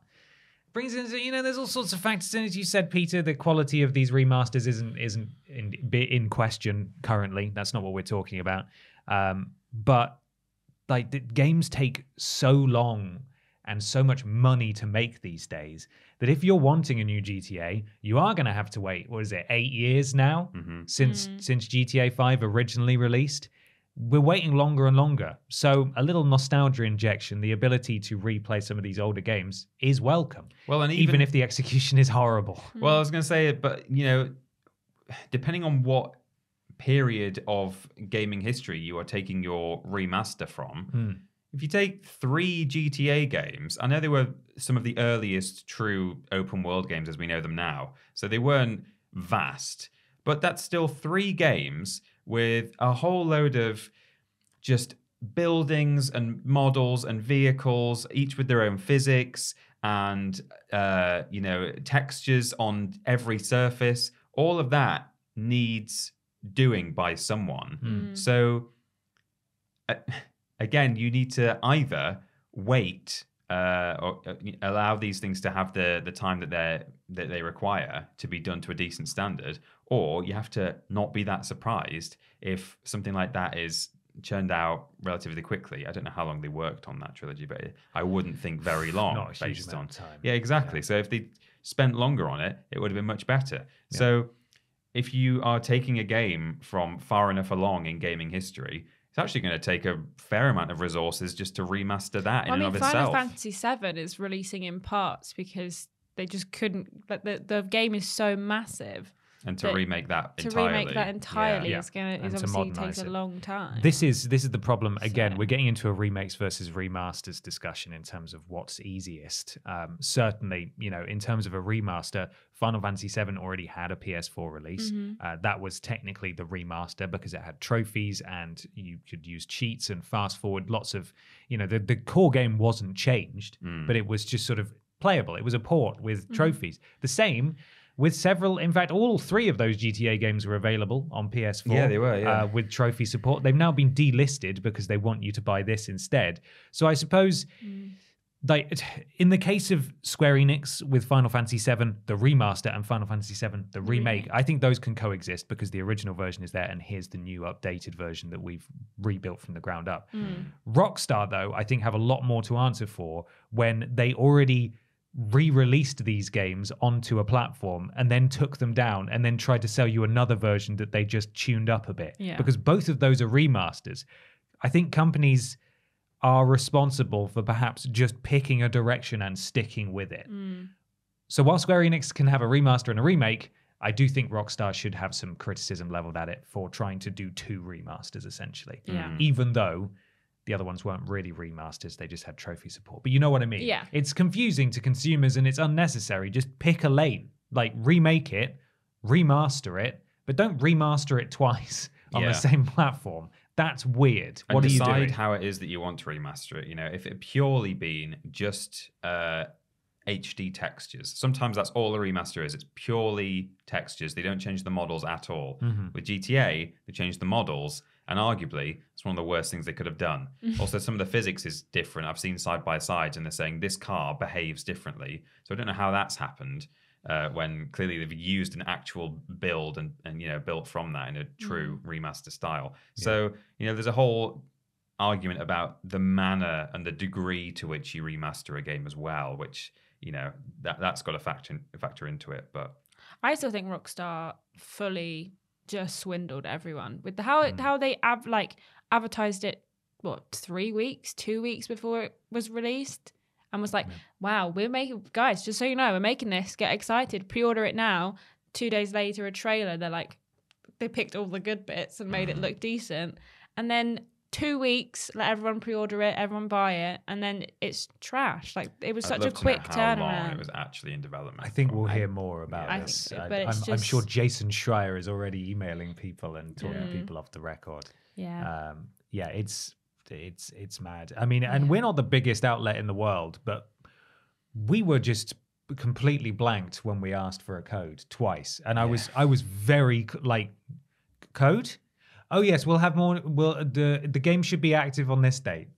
brings into, you know, there's all sorts of factors. As you said, Peter, the quality of these remasters isn't in question currently. That's not what we're talking about. But like, the games take so long and so much money to make these days that if you're wanting a new GTA, you are going to have to wait. What is it? 8 years now since GTA 5 originally released. we're waiting longer and longer. So a little nostalgia injection, the ability to replay some of these older games, is welcome. Well, and even if the execution is horrible. Well, I was going to say, but you know, depending on what period of gaming history you are taking your remaster from, if you take 3 GTA games, I know they were some of the earliest true open world games as we know them now, so they weren't vast, but that's still 3 games with a whole load of just buildings and models and vehicles, each with their own physics and you know, textures on every surface. All of that needs doing by someone. So again, you need to either wait or allow these things to have the time that they require to be done to a decent standard, or you have to not be that surprised if something like that is churned out relatively quickly. I don't know how long they worked on that trilogy, but I wouldn't think very long. Not a huge based on time. Yeah, exactly. Yeah. So if they spent longer on it, it would have been much better. Yeah. So if you are taking a game from far enough along in gaming history, it's actually going to take a fair amount of resources just to remaster that in and of itself. Final Fantasy VII is releasing in parts because they just couldn't, but the game is so massive. And to remake that entirely. Is going to obviously take a long time. This is the problem. Again, we're getting into a remakes versus remasters discussion in terms of what's easiest. Certainly, you know, in terms of a remaster, Final Fantasy VII already had a PS4 release. That was technically the remaster because it had trophies and you could use cheats and fast forward lots of, you know, the core game wasn't changed, but it was just sort of playable. It was a port with trophies. The same with several, in fact, all 3 of those GTA games were available on PS4. Yeah, they were, yeah. With trophy support. They've now been delisted because they want you to buy this instead. So I suppose, like, in the case of Square Enix with Final Fantasy VII, the remaster, and Final Fantasy VII, the remake, I think those can coexist because the original version is there and here's the new updated version that we've rebuilt from the ground up. Rockstar, though, I think have a lot more to answer for when they already re-released these games onto a platform and then took them down and then tried to sell you another version that they just tuned up a bit. Yeah. Because both of those are remasters. I think companies are responsible for perhaps just picking a direction and sticking with it. So while Square Enix can have a remaster and a remake, I do think Rockstar should have some criticism leveled at it for trying to do 2 remasters, essentially. Even though the other ones weren't really remasters, they just had trophy support. But you know what I mean? Yeah. It's confusing to consumers and it's unnecessary. Just pick a lane. Like, remake it, remaster it, but don't remaster it twice on the same platform. That's weird. And what are you doing? Decide how it is that you want to remaster it. You know, if it purely been just HD textures, sometimes that's all a remaster is. It's purely textures. They don't change the models at all. With GTA, they changed the models. And arguably, it's one of the worst things they could have done. Also, some of the physics is different. I've seen side by sides, and they're saying this car behaves differently. So I don't know how that's happened when clearly they've used an actual build and you know, built from that in a true remaster style. So you know, there's a whole argument about the manner and the degree to which you remaster a game as well, which you know that's got to factor into it. But I still think Rockstar fully just swindled everyone with how they advertised it. What, 2 weeks before it was released, and was like, "Wow, we're making, guys, just so you know, we're making this. Get excited, pre-order it now." 2 days later, a trailer. They're like, they picked all the good bits and made it look decent, and then 2 weeks, let everyone pre-order it, everyone buy it, and then it's trash. Like, it was such a quick turnaround. Long it was actually in development. I think we'll hear more about this. I'm sure Jason Schreier is already emailing people and talking to people off the record. Yeah, it's mad. I mean, and we're not the biggest outlet in the world, but we were just completely blanked when we asked for a code twice, and I was very like, code. Oh yes, we'll have more. The game should be active on this date,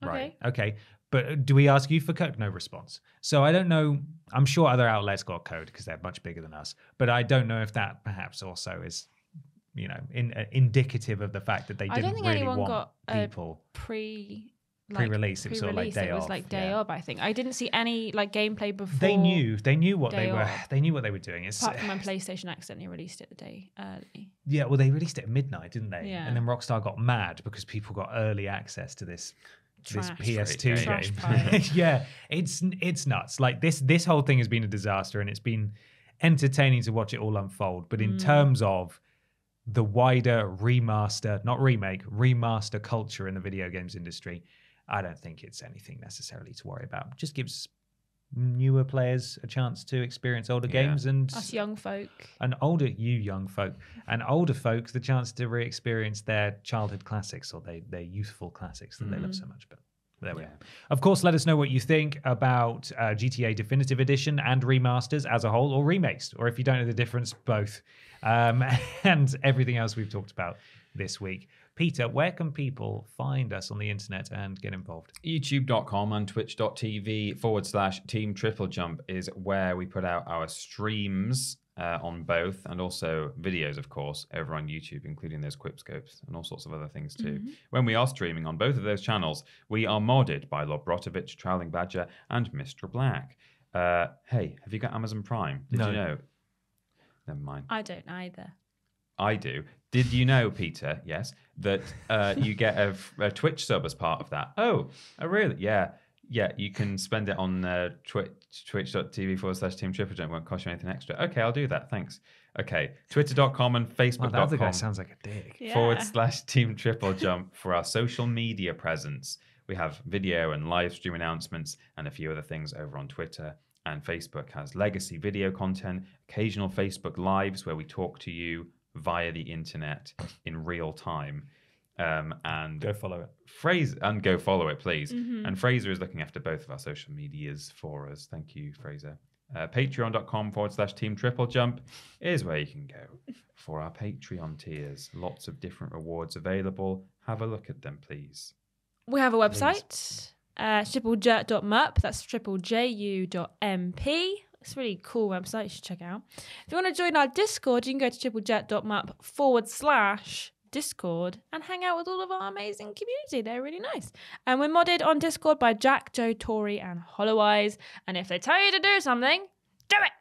right? Okay, but do we ask you for code? No response. So I don't know. I'm sure other outlets got code because they're much bigger than us. But I don't know if that perhaps also is, you know, indicative of the fact that they didn't really want people. I don't think anyone got a pre pre-release, it was sort of like day off. It was like day off, I think. I didn't see any like gameplay before. They knew what they were. They knew what they were doing. It's, apart from when PlayStation accidentally released it the day early. Yeah, well, they released it at midnight, didn't they? Yeah. And then Rockstar got mad because people got early access to this. This PS2 game. Yeah, it's nuts. Like this whole thing has been a disaster, and it's been entertaining to watch it all unfold. But in terms of the wider remaster, not remake, remaster culture in the video games industry, I don't think it's anything necessarily to worry about. Just gives newer players a chance to experience older games, and us young folk, and older folk the chance to re-experience their childhood classics or their youthful classics that they love so much. But there we are. Of course, let us know what you think about GTA Definitive Edition and remasters as a whole, or remakes, or if you don't know the difference, both, and everything else we've talked about this week. Peter, where can people find us on the internet and get involved? YouTube.com and twitch.tv/Team Triple Jump is where we put out our streams on both, and also videos, of course, over on YouTube, including those quip scopes and all sorts of other things too. When we are streaming on both of those channels, we are modded by Lord Brotovich, Trowling Badger, and Mr. Black. Hey, have you got Amazon Prime? Did you know? Never mind. I don't either. I do. Did you know, Peter, yes, that you get a Twitch sub as part of that? Oh, really? Yeah. Yeah, you can spend it on twitch.tv/Team Triple Jump. It won't cost you anything extra. Okay, I'll do that. Thanks. Okay, twitter.com and facebook.com. Wow, that other guy sounds like a dick. Yeah. /Team Triple Jump for our social media presence. We have video and live stream announcements and a few other things over on Twitter. And Facebook has legacy video content, occasional Facebook Lives where we talk to you via the internet in real time. And go follow it. Fraser, and go follow it, please. And Fraser is looking after both of our social medias for us. Thank you, Fraser. Patreon.com/Team Triple Jump is where you can go for our Patreon tiers. Lots of different rewards available. Have a look at them, please. We have a website. Please. tripleju.mp. That's tripleju.mp. It's a really cool website, you should check out. If you want to join our Discord, you can go to triplejet.mp/Discord and hang out with all of our amazing community. They're really nice. And we're modded on Discord by Jack, Joe, Tori, and Hollow Eyes. And if they tell you to do something, do it.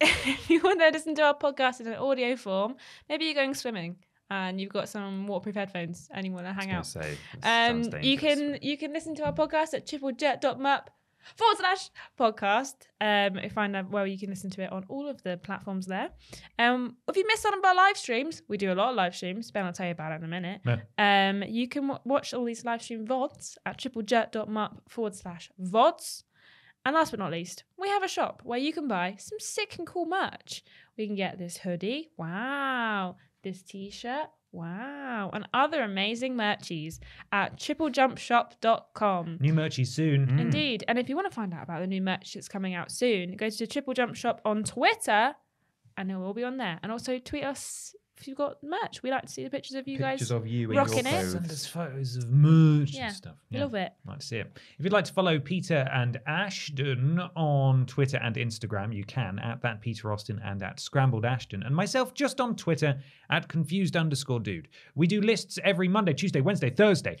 If you want to listen to our podcast in an audio form, maybe you're going swimming and you've got some waterproof headphones and you want to hang out. Say, you can listen to our podcast at triplejet.mp/podcast. You find out where you can listen to it on all of the platforms there. If you miss one of our live streams, we do a lot of live streams. Ben will tell you about it in a minute. Yeah. You can watch all these live stream VODs at triplejet.mp/VODs. And last but not least, we have a shop where you can buy some sick and cool merch. We can get this hoodie. Wow. This t-shirt. Wow. And other amazing merchies at triplejumpshop.com. New merchies soon. Indeed. And if you want to find out about the new merch that's coming out soon, go to the Triple Jump Shop on Twitter and it will all be on there. And also tweet us if you've got merch. We like to see the pictures of you guys rocking it. Send us photos of merch and stuff. Yeah. Love it. Like to see it. If you'd like to follow Peter and Ashton on Twitter and Instagram, you can at that Peter Austin and at Scrambled Ashton. And myself just on Twitter at confused_dude. We do lists every Monday, Tuesday, Wednesday, Thursday.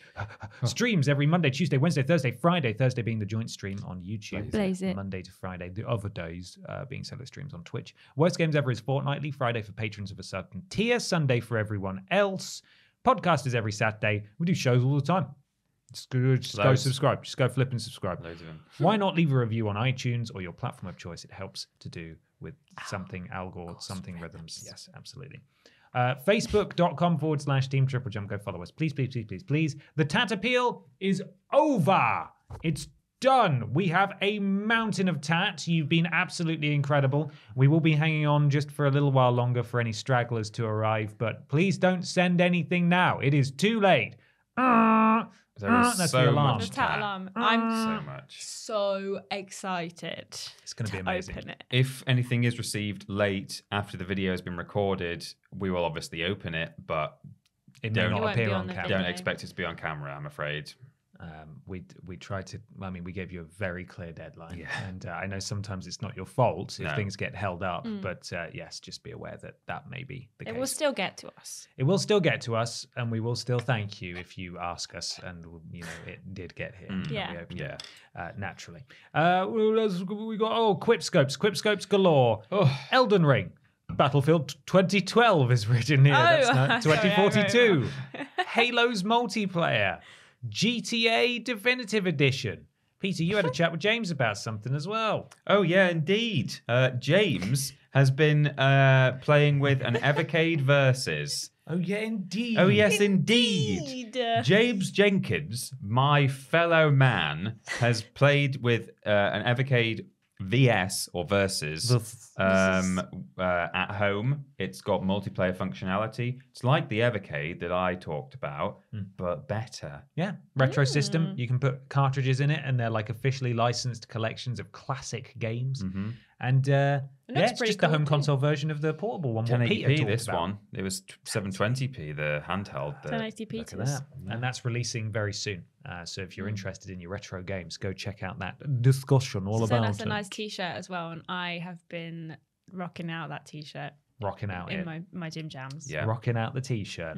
Streams every Monday, Tuesday, Wednesday, Thursday, Friday. Thursday being the joint stream on YouTube. Monday to Friday. The other days being solo streams on Twitch. Worst Games Ever is fortnightly. Friday for patrons of a certain tier. Sunday for everyone else. Podcast is every Saturday. We do shows all the time. Just go subscribe. Just go flip and subscribe. Loads of them. Why not leave a review on iTunes or your platform of choice? It helps to do with something algor, something rhythms. Yes, absolutely. Facebook.com/Team Triple Jump. Go follow us. Please, please, please, please, please. The tat appeal is over. It's done. We have a mountain of tat. You've been absolutely incredible. We will be hanging on just for a little while longer for any stragglers to arrive, but please don't send anything now. It is too late. That's so the alarm. Much tat alarm. I'm so excited. It's going to be amazing. Open it. If anything is received late after the video has been recorded, we will obviously open it, but it may not appear on camera. Don't expect it to be on camera, I'm afraid. We tried to, I mean, we gave you a very clear deadline. Yeah. And I know sometimes it's not your fault if things get held up, but yes, just be aware that that may be the case. It will still get to us. It will still get to us, and we will still thank you if you ask us, and you know, it did get here. Naturally. We got, quipscopes galore. Oh. Elden Ring. Battlefield 2012 is written here. Oh, that's not 2042. Right. Halo's multiplayer. GTA Definitive Edition. Peter, you had a chat with James about something as well. Oh, yeah, indeed. James has been playing with an Evercade Versus. Oh, yeah, indeed. Oh, yes, indeed. James Jenkins, my fellow man, has played with an Evercade VS or Versus at home. It's got multiplayer functionality. It's like the Evercade that I talked about, but better. Yeah, retro system. You can put cartridges in it, and they're like officially licensed collections of classic games. Mm-hmm. And it's just cool, the home console version of the portable one. 1080p this one. It was 720p, the handheld. 1080p to that. And that's releasing very soon. So if you're interested in your retro games, go check out that discussion all about it. That's a nice t-shirt as well. And I have been rocking out that t-shirt. Rocking out in my gym jams. Yeah. Rocking out the t-shirt.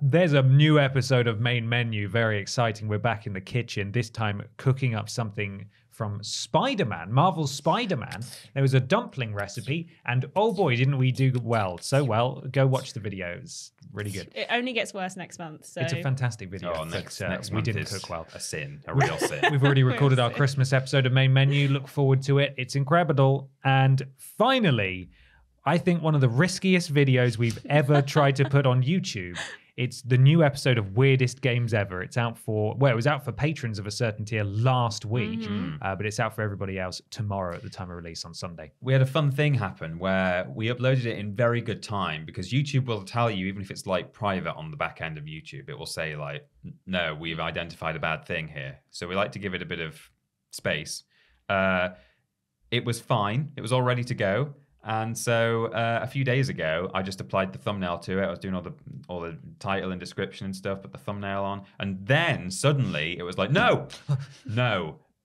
There's a new episode of Main Menu. Very exciting. We're back in the kitchen, this time cooking up something from Spider-Man, Marvel's Spider-Man. There was a dumpling recipe, and oh boy, didn't we do well. So well, go watch the videos. Really good. It only gets worse next month. So. It's a fantastic video. Oh, next month we didn't cook well. A sin, a real sin. We've already recorded our Christmas episode of Main Menu. Look forward to it. It's incredible. And finally, I think one of the riskiest videos we've ever tried to put on YouTube. It's the new episode of Weirdest Games Ever. It's out for, well, it was out for patrons of a certain tier last week, but it's out for everybody else tomorrow at the time of release on Sunday. We had a fun thing happen where we uploaded it in very good time, because YouTube will tell you, even if it's like private on the back end of YouTube, it will say like, no, we've identified a bad thing here. So we like to give it a bit of space. It was fine. It was all ready to go. And so a few days ago, I just applied the thumbnail to it. I was doing all the title and description and stuff, put the thumbnail on. And then suddenly it was like, no,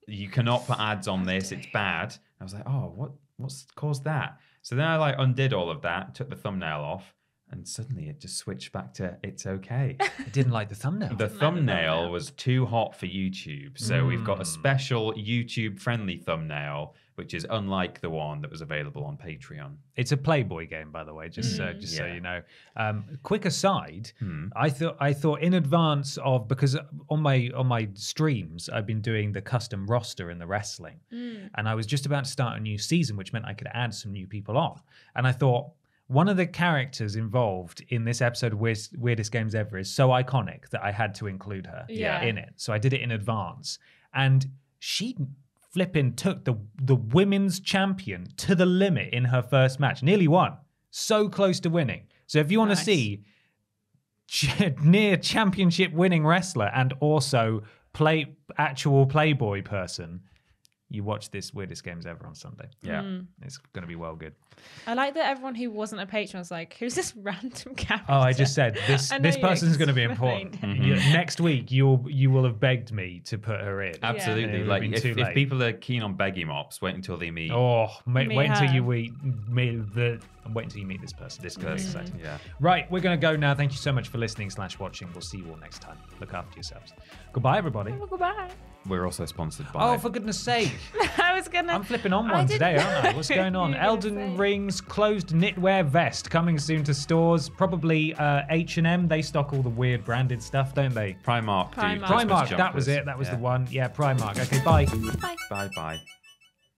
you cannot put ads on this. It's bad. And I was like, oh, what's caused that? So then I like undid all of that, took the thumbnail off, and suddenly it just switched back to it's okay. I didn't like the thumbnail. The thumbnail was too hot for YouTube. So we've got a special YouTube-friendly thumbnail, which is unlike the one that was available on Patreon. It's a Playboy game, by the way, just so you know. Quick aside, I thought in advance of, because on my streams, I've been doing the custom roster in the wrestling, and I was just about to start a new season, which meant I could add some new people on. And I thought, one of the characters involved in this episode of Weirdest Games Ever is so iconic that I had to include her in it. So I did it in advance. And she flipping took the women's champion to the limit in her first match. Nearly won. So close to winning. So if you want to see near championship winning wrestler and also actual Playboy person, you watch this Weirdest Games Ever on Sunday. Yeah. It's going to be well good. I like that everyone who wasn't a patron was like, who's this random character? Oh, I just said, this person's going to be important. Next week, you will have begged me to put her in. Absolutely. Yeah. Like, if people are keen on beggy mops, wait until they meet. Oh, wait until you meet this person. This girl is exciting. Yeah. Right, we're going to go now. Thank you so much for listening / watching. We'll see you all next time. Look after yourselves. Goodbye, everybody. Oh, goodbye. We're also sponsored by... Oh, for goodness sake. I'm flipping on one today, aren't I? What's going on? Elden Ring's closed knitwear vest coming soon to stores. Probably H&M. They stock all the weird branded stuff, don't they? Primark. That was it. That was the one. Yeah, Primark. Okay, bye. Bye. Bye.